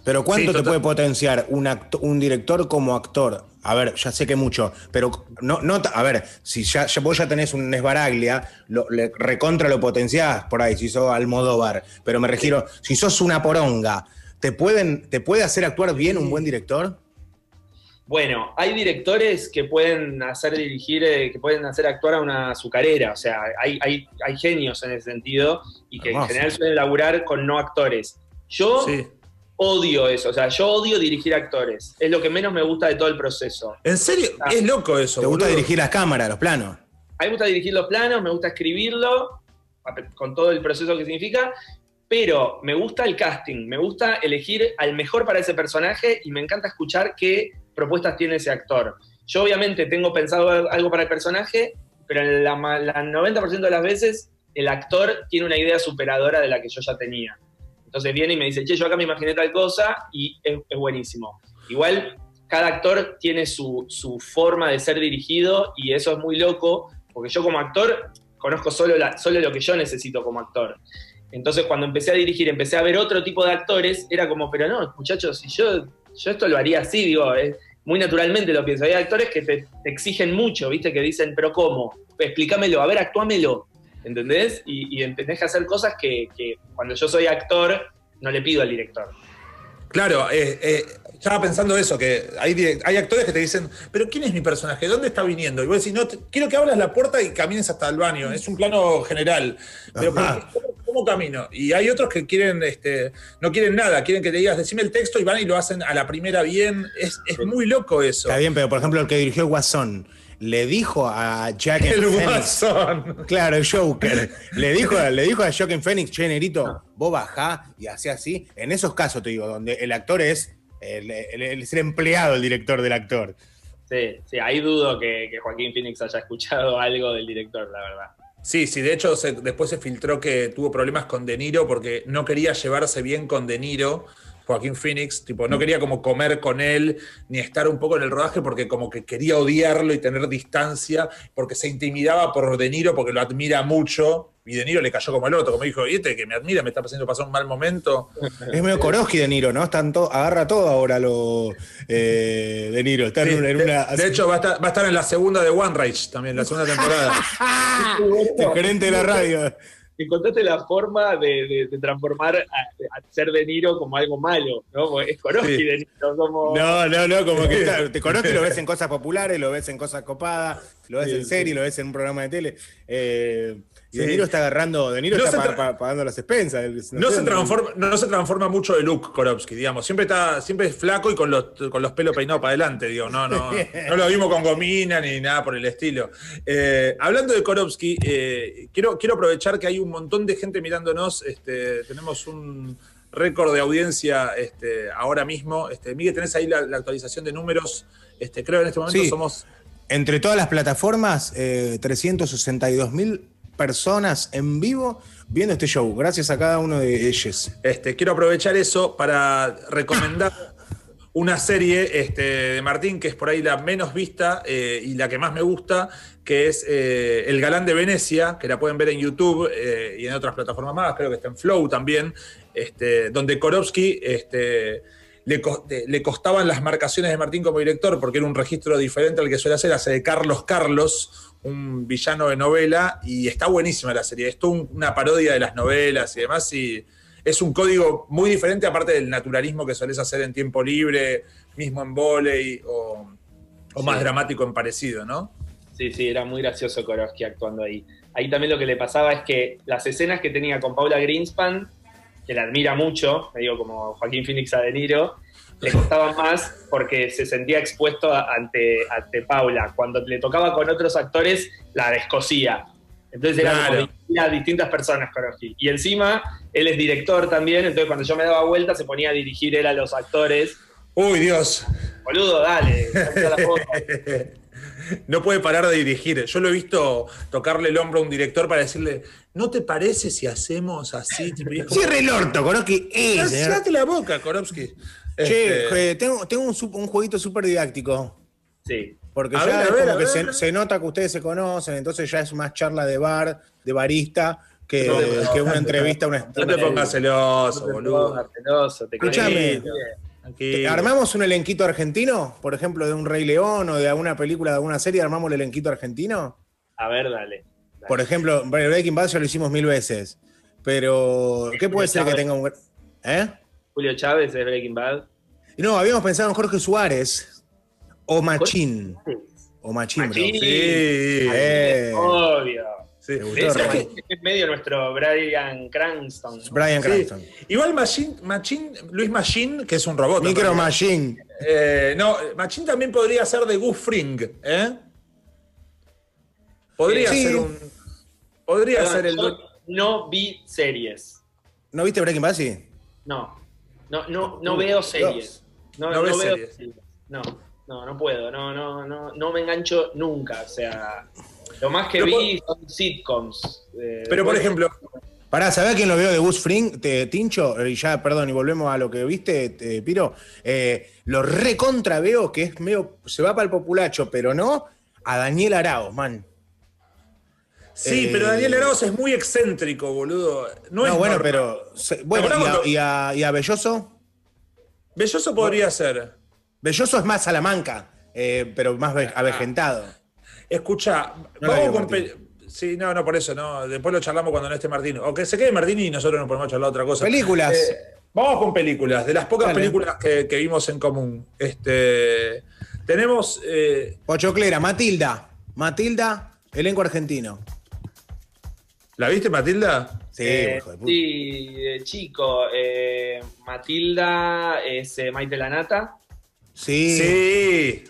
Pero ¿cuánto sí, te puede potenciar un, un director como actor? A ver, ya sé que mucho, pero no, no a ver, si ya, ya, vos ya tenés un Esbaraglia, lo, le, recontra lo potenciás por ahí, si sos Almodóvar, pero me refiero, si sos una poronga, ¿Te, pueden, ¿Te puede hacer actuar bien un buen director? Bueno, hay directores que pueden hacer dirigir, eh, que pueden hacer actuar a una azucarera, o sea, hay, hay, hay genios en ese sentido y que Hermoso. en general suelen laburar con no actores. Yo sí. odio eso, o sea, yo odio dirigir actores, es lo que menos me gusta de todo el proceso. ¿En serio? O sea, es loco eso. ¿Te gusta boludo? dirigir las cámaras, los planos? A mí me gusta dirigir los planos, me gusta escribirlo, con todo el proceso que significa... Pero me gusta el casting, me gusta elegir al mejor para ese personaje y me encanta escuchar qué propuestas tiene ese actor. Yo obviamente tengo pensado algo para el personaje, pero el noventa por ciento de las veces el actor tiene una idea superadora de la que yo ya tenía. Entonces viene y me dice, che, yo acá me imaginé tal cosa y es, es buenísimo. Igual cada actor tiene su, su forma de ser dirigido y eso es muy loco, porque yo como actor conozco solo, la, solo lo que yo necesito como actor. Entonces cuando empecé a dirigir, empecé a ver otro tipo de actores, era como, pero no, muchachos, si yo, yo esto lo haría así, digo, eh, muy naturalmente lo pienso. Hay actores que te, te exigen mucho, ¿viste? Que dicen, pero ¿cómo? Explícamelo, a ver, actuámelo, ¿entendés? Y, y tenés que hacer cosas que, que cuando yo soy actor no le pido al director. Claro, eh, eh, estaba pensando eso, que hay, hay actores que te dicen, pero ¿quién es mi personaje? ¿Dónde está viniendo? Y vos decís, no, te, quiero que abras la puerta y camines hasta el baño, es un plano general. Pero ¿cómo camino? Y hay otros que quieren, este, no quieren nada, quieren que te digas, decime el texto y van y lo hacen a la primera bien, es, es muy loco eso. Está bien, pero por ejemplo el que dirigió Guasón, le dijo a Joaquin Phoenix. El Guasón. Claro, el Joker. le, dijo, le dijo a Joaquin Phoenix, che, Nerito, vos bajá y hacé así. En esos casos, te digo, donde el actor es el, el, el, el empleado, el director del actor. Sí, sí, ahí dudo que, que Joaquin Phoenix haya escuchado algo del director, la verdad. Sí, sí, de hecho se, después se filtró que tuvo problemas con De Niro porque no quería llevarse bien con De Niro. Joaquin Phoenix, tipo, no quería como comer con él, ni estar un poco en el rodaje, porque como que quería odiarlo y tener distancia, porque se intimidaba por De Niro, porque lo admira mucho, y De Niro le cayó como el otro, como dijo, ¿viste? Que me admira, me está haciendo pasar un mal momento. Es medio Korovsky De Niro, ¿no? Están to agarra todo ahora lo eh, De Niro. Está sí, en una, en una, de, de hecho, va a, estar, va a estar en la segunda de One Rage también, la segunda temporada. El gerente de la radio. Encontraste la forma de, de, de transformar a, a ser De Niro como algo malo, ¿no? Porque es Korovsky sí. De Niro, como... No, no, no, como que está, te Korovsky lo ves en cosas populares, lo ves en cosas copadas, lo ves sí, en serie, sí. Lo ves en un programa de tele. Eh, y sí. De Niro está agarrando, De Niro no está pa, pa, pagando las expensas. No, no, se transforma, no se transforma mucho de look Korovsky, digamos. Siempre está, siempre es flaco y con los, con los pelos peinados para adelante, digo. No, no, no lo vimos con gomina ni nada por el estilo. Eh, hablando de Korovsky, eh, quiero, quiero aprovechar que hay un un montón de gente mirándonos, este, tenemos un récord de audiencia este, ahora mismo. Este, Miguel, tenés ahí la, la actualización de números, este, creo que en este momento sí. Somos... Entre todas las plataformas, eh, trescientos sesenta y dos mil personas en vivo viendo este show, gracias a cada uno de ellos. Este, quiero aprovechar eso para recomendar... una serie este, de Martín que es por ahí la menos vista eh, y la que más me gusta, que es eh, El Galán de Venecia, que la pueden ver en YouTube eh, y en otras plataformas más, creo que está en Flow también, este, donde Korovsky este, le, le costaban las marcaciones de Martín como director porque era un registro diferente al que suele hacer, hace de Carlos Carlos, un villano de novela, y está buenísima la serie, es toda una parodia de las novelas y demás, y... Es un código muy diferente, aparte del naturalismo que solés hacer en tiempo libre, mismo en Volley, o, o sí. Más dramático en Parecido, ¿no? Sí, sí, era muy gracioso Korovsky actuando ahí. Ahí también lo que le pasaba es que las escenas que tenía con Paula Greenspan, que la admira mucho, me digo como Joaquin Phoenix a De Niro, le costaba más porque se sentía expuesto ante, ante Paula. Cuando le tocaba con otros actores, la descosía. Entonces eran claro. A distintas personas Korovsky. Y encima, él es director también, entonces cuando yo me daba vuelta se ponía a dirigir él a los actores. ¡Uy, Dios! Boludo, dale. La foto. No puede parar de dirigir. Yo lo he visto tocarle el hombro a un director para decirle, ¿no te parece si hacemos así? Cierre el orto, Korovsky. Eh, ¡Cállate la boca, Korovsky! Che, este... tengo, tengo un, un jueguito súper didáctico. Sí. Porque a ya ver, es como ver, que se, se nota que ustedes se conocen, entonces ya es más charla de bar, de barista, que, no, no, que una no, entrevista. Una, no te pongas celoso, no boludo. Pongas celoso, te escuchame, ¿te armamos un elenquito argentino? Por ejemplo, de un Rey León o de alguna película, de alguna serie, ¿armamos el elenquito argentino? A ver, dale. dale. Por ejemplo, Breaking Bad ya lo hicimos mil veces, pero ¿qué puede ser Chávez? Que tenga un... ¿Eh? Julio Chávez es Breaking Bad. No, habíamos pensado en Jorge Suárez. O Machín. O Machín, Machín. Sí. Eh. Obvio. Sí. Es, que es medio nuestro Bryan Cranston. ¿No? Bryan Cranston. Sí. Igual Machín, Machín, Luis Machín, que es un robot. Micro Machín. Eh, no, Machín también podría ser de Gus Fring, ¿eh? Podría sí. ser un. Podría Pero ser el. No vi series. ¿No viste Breaking Bad? Sí. No. No, no, no veo series. No, no, no veo series. series. No. No, no puedo, no, no, no, no me engancho nunca, o sea, lo más que pero vi por, son sitcoms. Eh, pero por ejemplo, pará, ¿sabés quién lo veo de Gus Fring, te, Tincho? Y ya, perdón, y volvemos a lo que viste, te, Piro, eh, lo recontra veo que es medio, se va para el populacho, pero no, a Daniel Araoz, man. Sí, eh, pero Daniel Arauz es muy excéntrico, boludo. No, no es bueno, normal. Pero... Bueno, ¿y a, y, a, ¿y a Belloso? Belloso podría bueno. ser. Belloso es más Salamanca, eh, pero más ah. avejentado. Escuchá, no vamos con... Sí, no, no, por eso, no. Después lo charlamos cuando no esté Martín. O que se quede Martín y nosotros nos ponemos a charlar otra cosa. Películas. Eh, vamos con películas, de las pocas Dale. películas que, que vimos en común. Este, tenemos... Eh, Pochoclera, Matilda. Matilda, elenco argentino. ¿La viste, Matilda? Sí, eh, hijo de puta. Sí, de chico. Eh, Matilda es eh, Maite Lanata. Sí. Sí.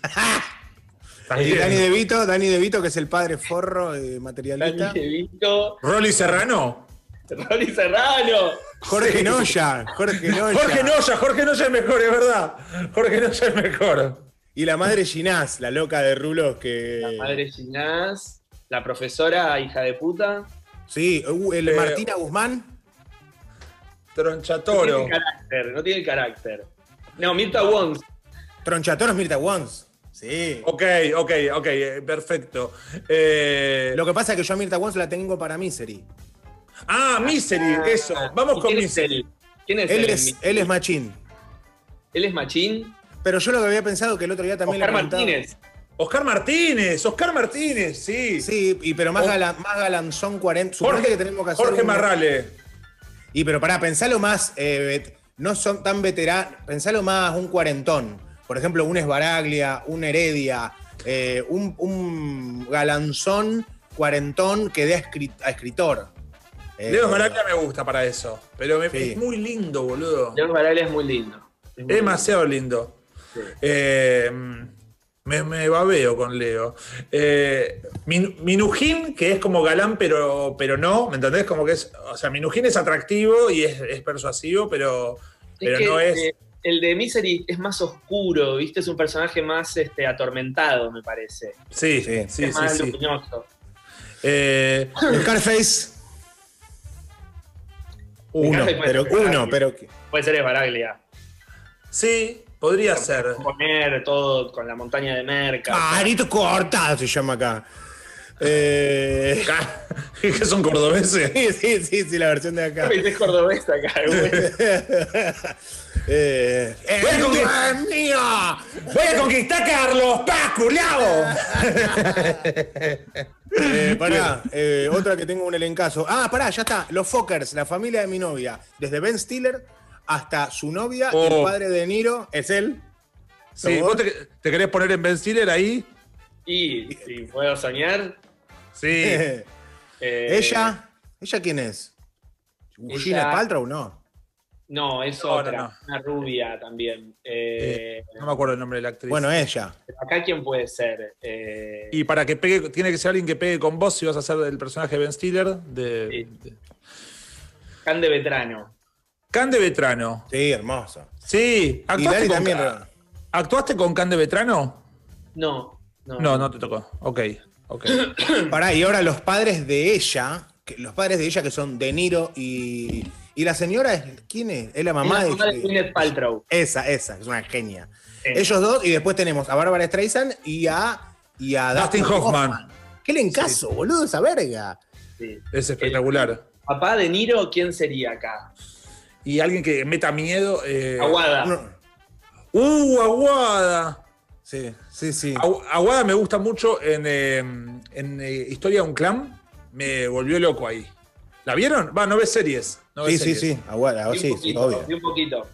Y Dani De Vito, Dani De Vito, que es el padre forro eh, materialista. Dani De Vito. Rolly Serrano. Rolly Serrano. Jorge sí. Noya. Jorge Noya. Jorge Noya, Jorge Noya es mejor, es verdad. Jorge Noya es mejor. Y la madre Ginás, la loca de rulos que... La madre Ginás. La profesora, hija de puta. Sí, uh, el eh, Martina Guzmán. Tronchatoro. No tiene carácter, no tiene carácter. No, Mirta Wons. Tronchatoro es Mirta Wons. Sí. Ok, ok, ok, perfecto. Eh, Lo que pasa es que yo a Mirta Wons la tengo para Misery. Ah, Misery, ah, eso. Vamos con Misery. ¿Quién es él? Él es, él es Machín. Él es Machín. Pero yo lo que había pensado que el otro día también... Oscar Martínez. Oscar Martínez, Oscar Martínez, sí. Sí, y pero más, o... gala, más galanzón cuarenta. Jorge, que tenemos que hacer Jorge un... Marrale. Y pero pará, pensalo más, eh, no son tan veteranos, pensalo más un cuarentón. Por ejemplo, un Esbaraglia, un Heredia, eh, un, un galanzón cuarentón que dé a escritor. Eh, Leo Esbaraglia me gusta para eso, pero me, sí. es muy lindo, boludo. Leo Esbaraglia es muy lindo. Es muy demasiado lindo. lindo. Sí. Eh... Me, me babeo con Leo. Eh, Min, Minujín, que es como galán, pero, pero no, ¿me entendés? Como que es, o sea, Minujín es atractivo y es, es persuasivo, pero, es pero no es... Eh, el de Misery es más oscuro, ¿viste? Es un personaje más este, atormentado, me parece. Sí, sí, sí. Es sí, más sí, luminoso. Sí. Eh, el Carface. Uno, el pero uno, pero... Puede ser Esbaraglia. Sí. Podría ser. Poner todo con la montaña de merca. Ah, Arito Cortado se llama acá. Eh... ¿Qué son cordobeses? Sí, sí, sí, la versión de acá. Es cordobés acá, güey. eh... ¡Voy a conquistar, mío! ¡Voy a conquistar Carlos Paz, culado! eh, pará, eh, otra que tengo un elencazo. Ah, pará, ya está. Los Fockers, la familia de mi novia. Desde Ben Stiller... Hasta su novia, oh. el padre de Niro, es él. Sí, ¿vos te, te querés poner en Ben Stiller ahí? Y, si puedo soñar. Sí. Eh, ¿Ella? ¿Ella quién es? ¿Gina Paltrow o no? No, es no, otra, no, no. una rubia también. Eh, eh, no me acuerdo el nombre de la actriz. Bueno, ella. Pero acá, ¿quién puede ser? Eh, y para que pegue, tiene que ser alguien que pegue con vos si vas a ser el personaje de Ben Stiller. De, sí. de... Cande Vetrano. Cande Vetrano. Sí, hermosa. Sí. ¿Actuaste, y con, también, ¿Actuaste con Cande Vetrano? No, no. No, no te tocó. Ok, ok. Pará, y ahora los padres de ella, que, los padres de ella que son De Niro y... ¿Y la señora es quién es? Es la mamá es la de... de Inés Paltrow. Esa, esa, es una genia. Esa. Ellos dos, y después tenemos a Bárbara Streisand y a... Y a Dustin Hoffman. Hoffman. Qué lencazo, sí. boludo, esa verga. Sí. Es espectacular. El papá De Niro, ¿quién sería acá? Y alguien que meta miedo... Eh, Aguada. No. ¡Uh, Aguada! Sí, sí, sí. Agu Aguada me gusta mucho en, eh, en eh, Historia de un Clan. Me volvió loco ahí. ¿La vieron? Va, no ves series. No ves sí, series. sí, sí. Aguada, sí, sí, obvio. Sí, un poquito.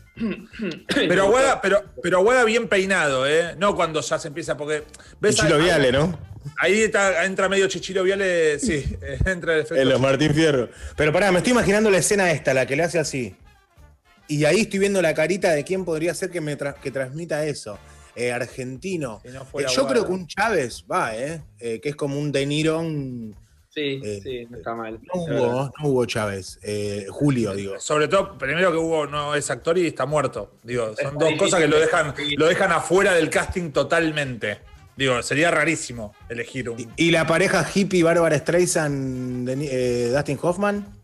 Pero Aguada, pero, pero Aguada bien peinado, ¿eh? No cuando ya se empieza, porque... ¿ves Chichiro ahí? Viale, ¿no? Ahí está, entra medio Chichiro Viale, sí. entra el efecto. En los Martín Fierro. Pero pará, me estoy imaginando la escena esta, la que le hace así. Y ahí estoy viendo la carita de quién podría ser que me tra que transmita eso. Eh, argentino. Si no eh, yo creo que un Chávez va, eh, eh, que es como un De Niro. Sí, eh, sí, no está mal. No hubo, no hubo Chávez. Eh, Julio, digo. Sobre todo, primero que Hugo no es actor y está muerto. Digo, son dos cosas que lo dejan, lo dejan afuera del casting totalmente. Digo, sería rarísimo elegir un... ¿Y, y la pareja hippie Bárbara Streisand, eh, Dustin Hoffman?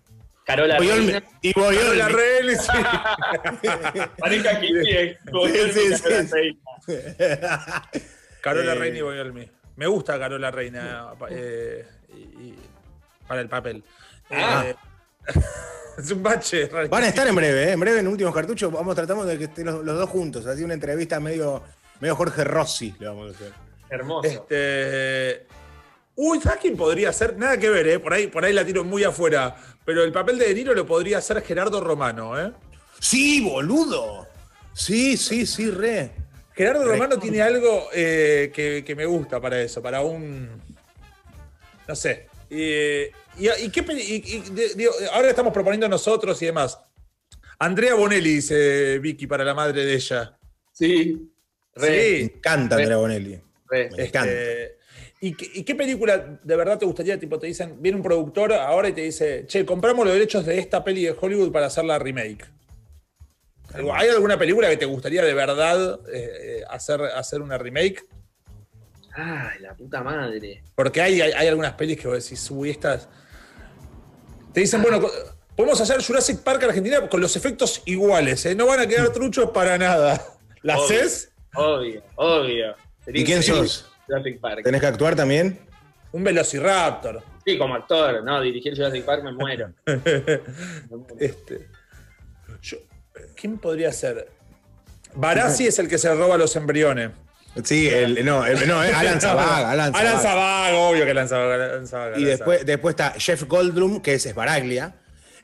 Carola Boyol, y Carola Reyli, sí. Pareja aquí, sí, sí, sí. Carola eh, Reina y Boyolmi. Me gusta Carola Reina. Eh, y, y, para el papel. Ah. Eh, es un bache. Realmente. Van a estar en breve, ¿eh? En breve, en Últimos Cartuchos, vamos tratamos de que estén los, los dos juntos. Así una entrevista medio, medio Jorge Rossi, le vamos a hacer. Hermoso. Este... Uy, ¿sabes quién podría ser? Nada que ver, ¿eh? Por ahí, por ahí la tiro muy afuera. Pero el papel de De Niro lo podría hacer Gerardo Romano, ¿eh? ¡Sí, boludo! Sí, sí, sí, re. Gerardo re. Romano tiene algo eh, que, que me gusta para eso, para un... No sé. Eh, y, y, qué, y, y digo, ahora estamos proponiendo nosotros y demás. Andrea Bonelli, dice Vicky, para la madre de ella. Sí. Re. Sí. Me encanta Andrea re. Bonelli. Re. Me encanta. Este, ¿y, qué, ¿Y qué película de verdad te gustaría? Tipo, te dicen, viene un productor ahora y te dice, che, compramos los derechos de esta peli de Hollywood para hacer la remake. ¿Hay alguna película que te gustaría de verdad eh, hacer, hacer una remake? ¡Ay, la puta madre! Porque hay, hay, hay algunas pelis que vos decís, uy, estas... Te dicen, bueno, podemos hacer Jurassic Park Argentina con los efectos iguales, ¿eh? No van a quedar truchos para nada. ¿La haces? Obvio, obvio. ¿Y quién sos? Jurassic Park. ¿Tenés que actuar también? Un velociraptor. Sí, como actor, ¿no? Dirigir Jurassic Park me muero. me muero. Este, yo, ¿quién podría ser? Barassi es el que se roba los embriones. Sí, el, no, el, no eh, Alan Zavag. Alan Zavag, Alan Zavag, obvio que Alan Zavag. Alan Zavag Alan y después, después está Jeff Goldblum, que es Sbaraglia.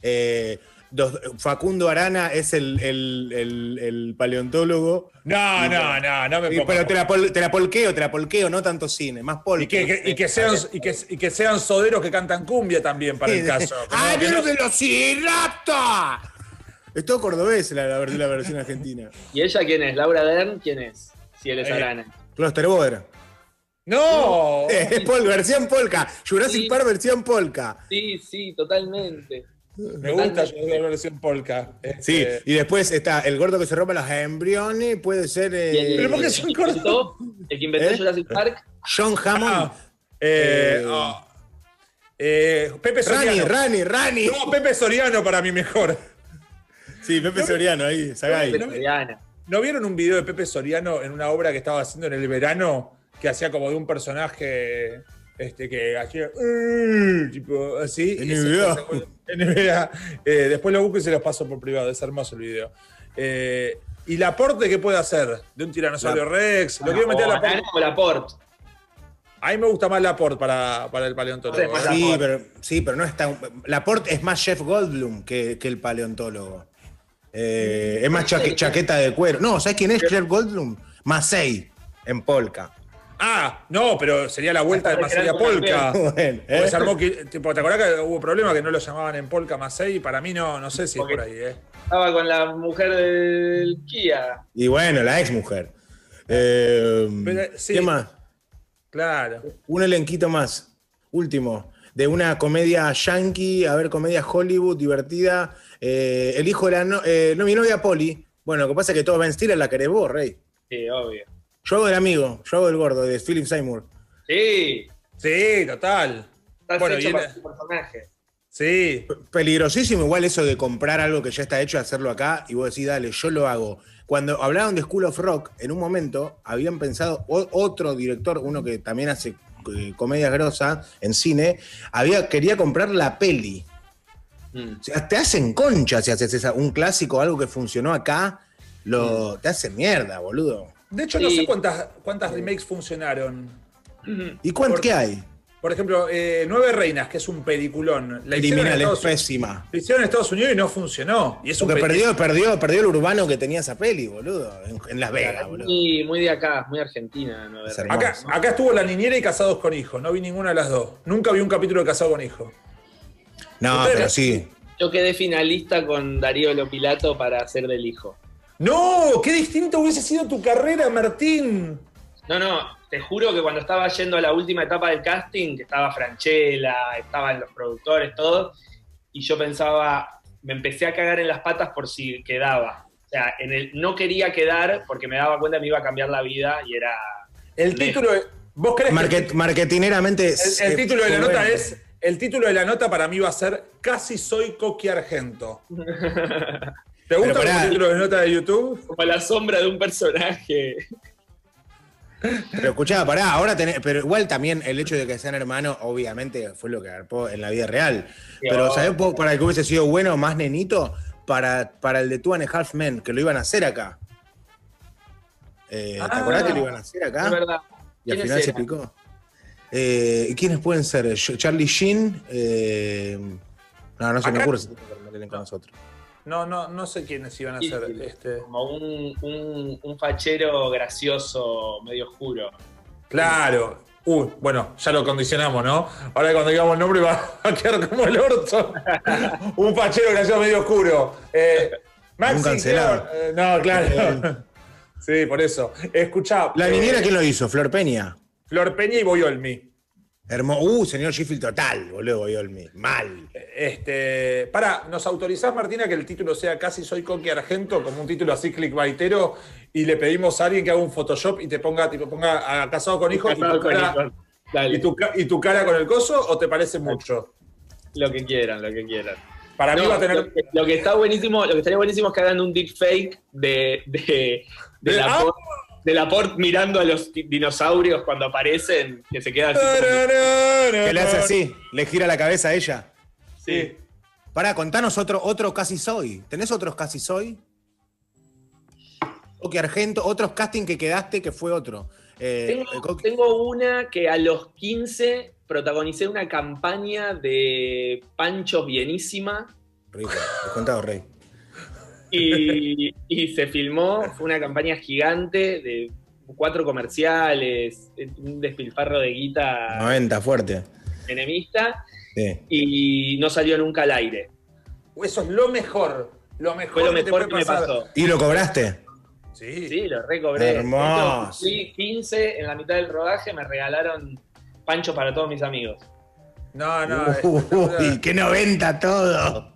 Eh, dos, Facundo Arana es el, el, el, el paleontólogo. No, y, no, no, no me pongo. Pero te la, pol, te la polqueo, te la polqueo, no tanto cine, más polka. Y que, que, y que, sean, y que, y que sean soderos que cantan cumbia también, para el caso. ¡Ay, pero de los Velociraptor! Es todo cordobés la, la, la versión argentina. ¿Y ella quién es? ¿Laura Dern? ¿Quién es? Si él es Arana. Klosterboer. ¡No! Es eh, Pol, versión polka. Jurassic sí. Park versión polka. Sí, sí, totalmente. Me totalmente. gusta la versión polka. Este... Sí, y después está el gordo que se rompe los embriones, puede ser... Eh... ¿Pero por qué son gordos? El que inventó ¿Eh? Jurassic Park. John Hammond. Ah, eh... eh... Oh. eh Pepe Soriano. Rani, Rani, Rani. No, Pepe Soriano para mí mejor. Sí, Pepe ¿No? Soriano ahí, Sagay. Pepe Soriano. ¿No vieron un video de Pepe Soriano en una obra que estaba haciendo en el verano? Que hacía como de un personaje este, que hacía... Uh, tipo así. En el video. N B A. Eh, después lo busco y se los paso por privado. Es hermoso el video. Eh, ¿Y la Porte qué puede hacer? De un tiranosaurio la... Rex. Lo no, quiero meter a la Porte. O la Porte. A mí me gusta más Laporte para, para el paleontólogo. No, sí, pero, sí, pero no es tan... Laporte es más Jeff Goldblum que, que el paleontólogo. Eh, es más chaque, chaqueta de cuero. No, ¿sabes quién es Jeff Goldblum? Masei, en polka. Ah, no, pero sería la vuelta de Masei a polka. Bueno, ¿eh? Se armó, tipo, ¿te acordás que hubo problemas que no lo llamaban en polka Masei? Para mí no, no sé si porque es por ahí. ¿eh? Estaba con la mujer del Kia. Y bueno, la ex mujer. Eh, pero, sí, ¿qué más? Claro. Un elenquito más. Último. De una comedia yankee, a ver, comedia Hollywood, divertida. Eh, el hijo de la no, eh, no, mi novia Poli. Bueno, lo que pasa es que todos Ben Stiller la querés vos, Rey. Sí, obvio. Yo hago del amigo, yo hago del gordo, de Philip Seymour. Sí, sí, total. Estás bueno, hecho para tu personaje. Sí. Peligrosísimo igual eso de comprar algo que ya está hecho, hacerlo acá, y vos decís, dale, yo lo hago. Cuando hablaron de School of Rock, en un momento habían pensado otro director, uno que también hace comedias grosas en cine, había, quería comprar la peli. Mm. O sea, te hacen concha si haces esa, un clásico, algo que funcionó acá, lo, mm. te hacen mierda, boludo. De hecho, sí. no sé cuántas, cuántas remakes funcionaron. ¿Y cuánto qué hay? Por ejemplo, eh, Nueve Reinas, que es un peliculón. La Criminal, es pésima. La hicieron en Estados Unidos y no funcionó. Y es Porque un perdió, perdió, perdió el urbano que tenía esa peli, boludo. En, en Las Vegas, boludo. Sí, muy de acá, muy argentina. Nueve Reinas. Acá, acá estuvo La Niñera y Casados con Hijos. No vi ninguna de las dos. Nunca vi un capítulo de Casado con Hijos. No, pero era? sí. Yo quedé finalista con Darío Lopilato para hacer del hijo. ¡No! ¡Qué distinto hubiese sido tu carrera, Martín! No, no. Te juro que cuando estaba yendo a la última etapa del casting, que estaba Franchella, estaban los productores, todo, y yo pensaba, me empecé a cagar en las patas por si quedaba. O sea, en el, no quería quedar porque me daba cuenta que me iba a cambiar la vida y era... El lejos. título... ¿Vos crees Market, que, marketineramente... Es, el, el título de la nota es... El título de la nota para mí va a ser Casi soy Coqui Argento. ¿Te gusta el título de nota de YouTube? Como la sombra de un personaje. Pero escuchá, pará, ahora tenés, pero igual también el hecho de que sean hermanos, obviamente fue lo que agarpó en la vida real. Pero, ¿sabés para el que hubiese sido bueno más nenito? Para, para el de Two and a Half Men, que lo iban a hacer acá. Eh, ah, ¿Te acordás que lo iban a hacer acá? Es verdad. Y al final era? se picó. Eh, ¿Quiénes pueden ser? Charlie Sheen. Eh, no, no se acá me ocurre si tienen con nosotros. No, no, no sé quiénes iban a sí, ser. Sí, este. Como un, un, un fachero gracioso, medio oscuro. Claro. Uh, bueno, ya lo condicionamos, ¿no? Ahora cuando digamos el nombre va a quedar como el orto. Un fachero gracioso medio oscuro. Eh, Maxi, un cancelado. Eh, no, claro. Sí, por eso. Escuchá. ¿La niñera eh, quién lo hizo? Flor Peña. Flor Peña y Boyolmi. Hermoso. Uh, señor Sheffield total, boludo, Boyolmi. Mal. Este, Pará, ¿nos autorizás, Martina, que el título sea Casi soy Coqui Argento, como un título así clickbaitero, y le pedimos a alguien que haga un Photoshop y te ponga, tipo, ponga a casado con hijos y, y, y tu cara con el coso, o te parece mucho? Lo que quieran, lo que quieran. Para no, mí va a tener... Lo que, lo que está buenísimo, lo que estaría buenísimo es que hagan un deepfake de... de... De la, por, de la Port mirando a los dinosaurios cuando aparecen, que se queda así. Que le hace así, le gira la cabeza a ella. Sí. Pará, contanos otro, otro Casi Soy. ¿Tenés otros Casi Soy? Coqui Argento, otros casting que quedaste que fue otro. Eh, tengo, tengo una que a los quince protagonicé una campaña de panchos bienísima. Rico, he contado, Rey. Y, y se filmó, fue una campaña gigante de cuatro comerciales, un despilfarro de guita. noventa, fuerte. Enemista. Sí. Y no salió nunca al aire. Eso es lo mejor. Lo mejor, fue lo mejor que, te puede que pasar. me pasó. ¿Y lo cobraste? Sí. Sí, lo recobré. Hermoso. Sí, quince, en la mitad del rodaje me regalaron panchos para todos mis amigos. No, no. Uy, es, uy, es, ¡qué noventa todo!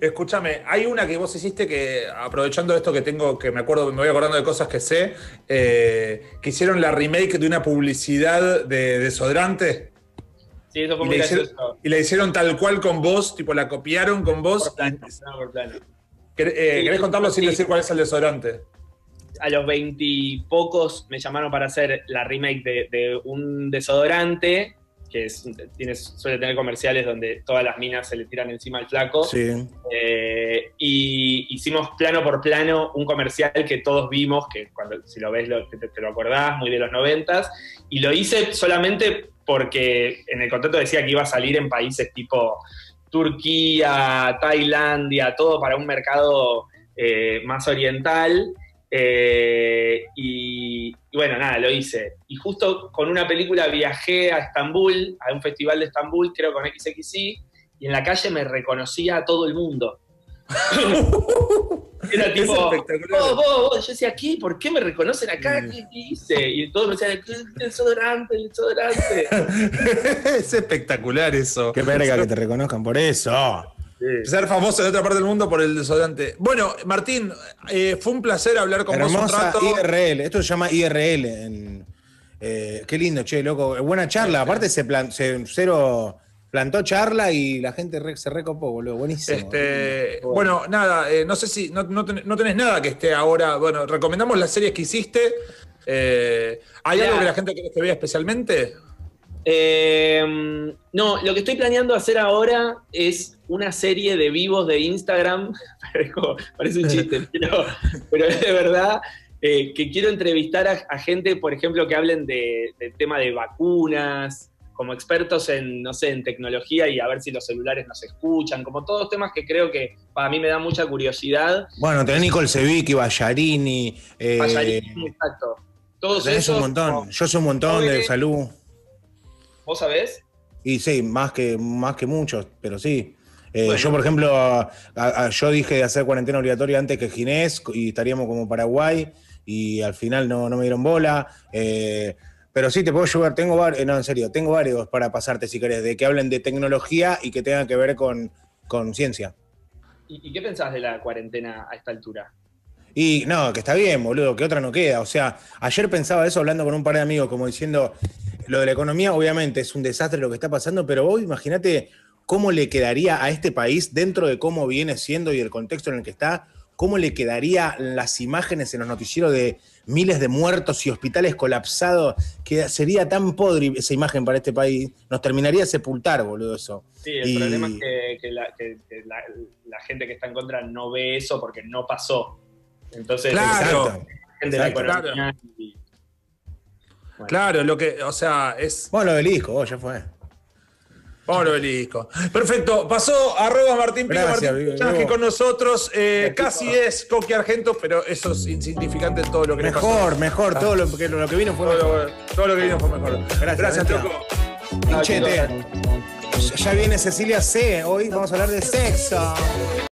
Escúchame, hay una que vos hiciste que, aprovechando esto que tengo, que me acuerdo, me voy acordando de cosas que sé, eh, que hicieron la remake de una publicidad de desodorante. Sí, eso fue muy gracioso. Y la hicieron tal cual con vos, tipo la copiaron con vos. Por plano, por plano. Eh, sí, ¿Querés contarlo sí. sin decir cuál es el desodorante? A los veintipocos me llamaron para hacer la remake de, de un desodorante. que es, tiene, suele tener comerciales donde todas las minas se le tiran encima al flaco. Sí. Eh, y hicimos plano por plano un comercial que todos vimos, que cuando si lo ves lo, te, te lo acordás, muy de los noventas, y lo hice solamente porque en el contrato decía que iba a salir en países tipo Turquía, Tailandia, todo para un mercado eh, más oriental. Eh, y, y bueno, nada, lo hice. Y justo con una película viajé a Estambul, a un festival de Estambul, creo con equis equis i, y en la calle me reconocía a todo el mundo. Era tipo, vos, vos, vos. Yo decía, ¿qué? ¿Por qué me reconocen acá? ¿Qué hice? Y todos me decían, el desodorante, el desodorante. Es espectacular eso. Qué verga que te reconozcan por eso. Sí. Ser famoso de otra parte del mundo por el desodorante. Bueno, Martín, eh, fue un placer hablar con Hermosa vos un rato. I R L, esto se llama I R L. En, eh, qué lindo, che, loco. Buena charla, aparte se, plan, se cero, plantó charla y la gente re, se recopó, boludo. Buenísimo. Este, boludo. Bueno, nada, eh, no sé si no, no, ten, no tenés nada que esté ahora. Bueno, recomendamos las series que hiciste. Eh, ¿Hay ya. algo que la gente quiere que vea especialmente? Eh, no, lo que estoy planeando hacer ahora es una serie de vivos de Instagram, parece un chiste, pero, pero es de verdad, eh, que quiero entrevistar a, a gente, por ejemplo, que hablen de, de tema de vacunas, como expertos en, no sé, en tecnología y a ver si los celulares nos escuchan, como todos temas que creo que para mí me da mucha curiosidad. Bueno, tenés Nicole Sevicki, Ballarini. Eh, Ballarini, exacto. Todos tenés esos, un montón, como, yo soy un montón de salud. ¿Vos sabés? Y sí, más que, más que muchos, pero sí. Eh, bueno. Yo, por ejemplo, a, a, yo dije de hacer cuarentena obligatoria antes que Ginés y estaríamos como Paraguay y al final no, no me dieron bola. Eh, pero sí, te puedo ayudar. Tengo varios, no, en serio, tengo varios para pasarte, si querés, de que hablen de tecnología y que tengan que ver con, con ciencia. ¿Y, ¿Y qué pensás de la cuarentena a esta altura? Y no, que está bien, boludo, que otra no queda. O sea, ayer pensaba eso hablando con un par de amigos, como diciendo... Lo de la economía, obviamente, es un desastre lo que está pasando, pero vos imagínate cómo le quedaría a este país dentro de cómo viene siendo y el contexto en el que está cómo le quedarían las imágenes en los noticieros de miles de muertos y hospitales colapsados, que sería tan podre esa imagen para este país, nos terminaría de sepultar, boludo, eso. Sí, el y... problema es que, que, la, que, que la, la gente que está en contra no ve eso porque no pasó. Entonces, claro, exacto, la gente exacto, la claro. Y, bueno. Claro, lo que, o sea, es... Bueno, el obelisco, vos, ya fue. Pablo Belisco. Perfecto. Pasó arroba Martín Pino, Martín Piroyansky con nosotros. Eh, casi es Coqui Argento, pero eso es insignificante en todo lo que nos pasó. Mejor, mejor. Todo lo que, lo que vino fue todo mejor. Lo, todo lo que vino fue mejor. Gracias, Gracias Truco. Pinchete. Ya viene Cecilia C. Hoy vamos a hablar de sexo.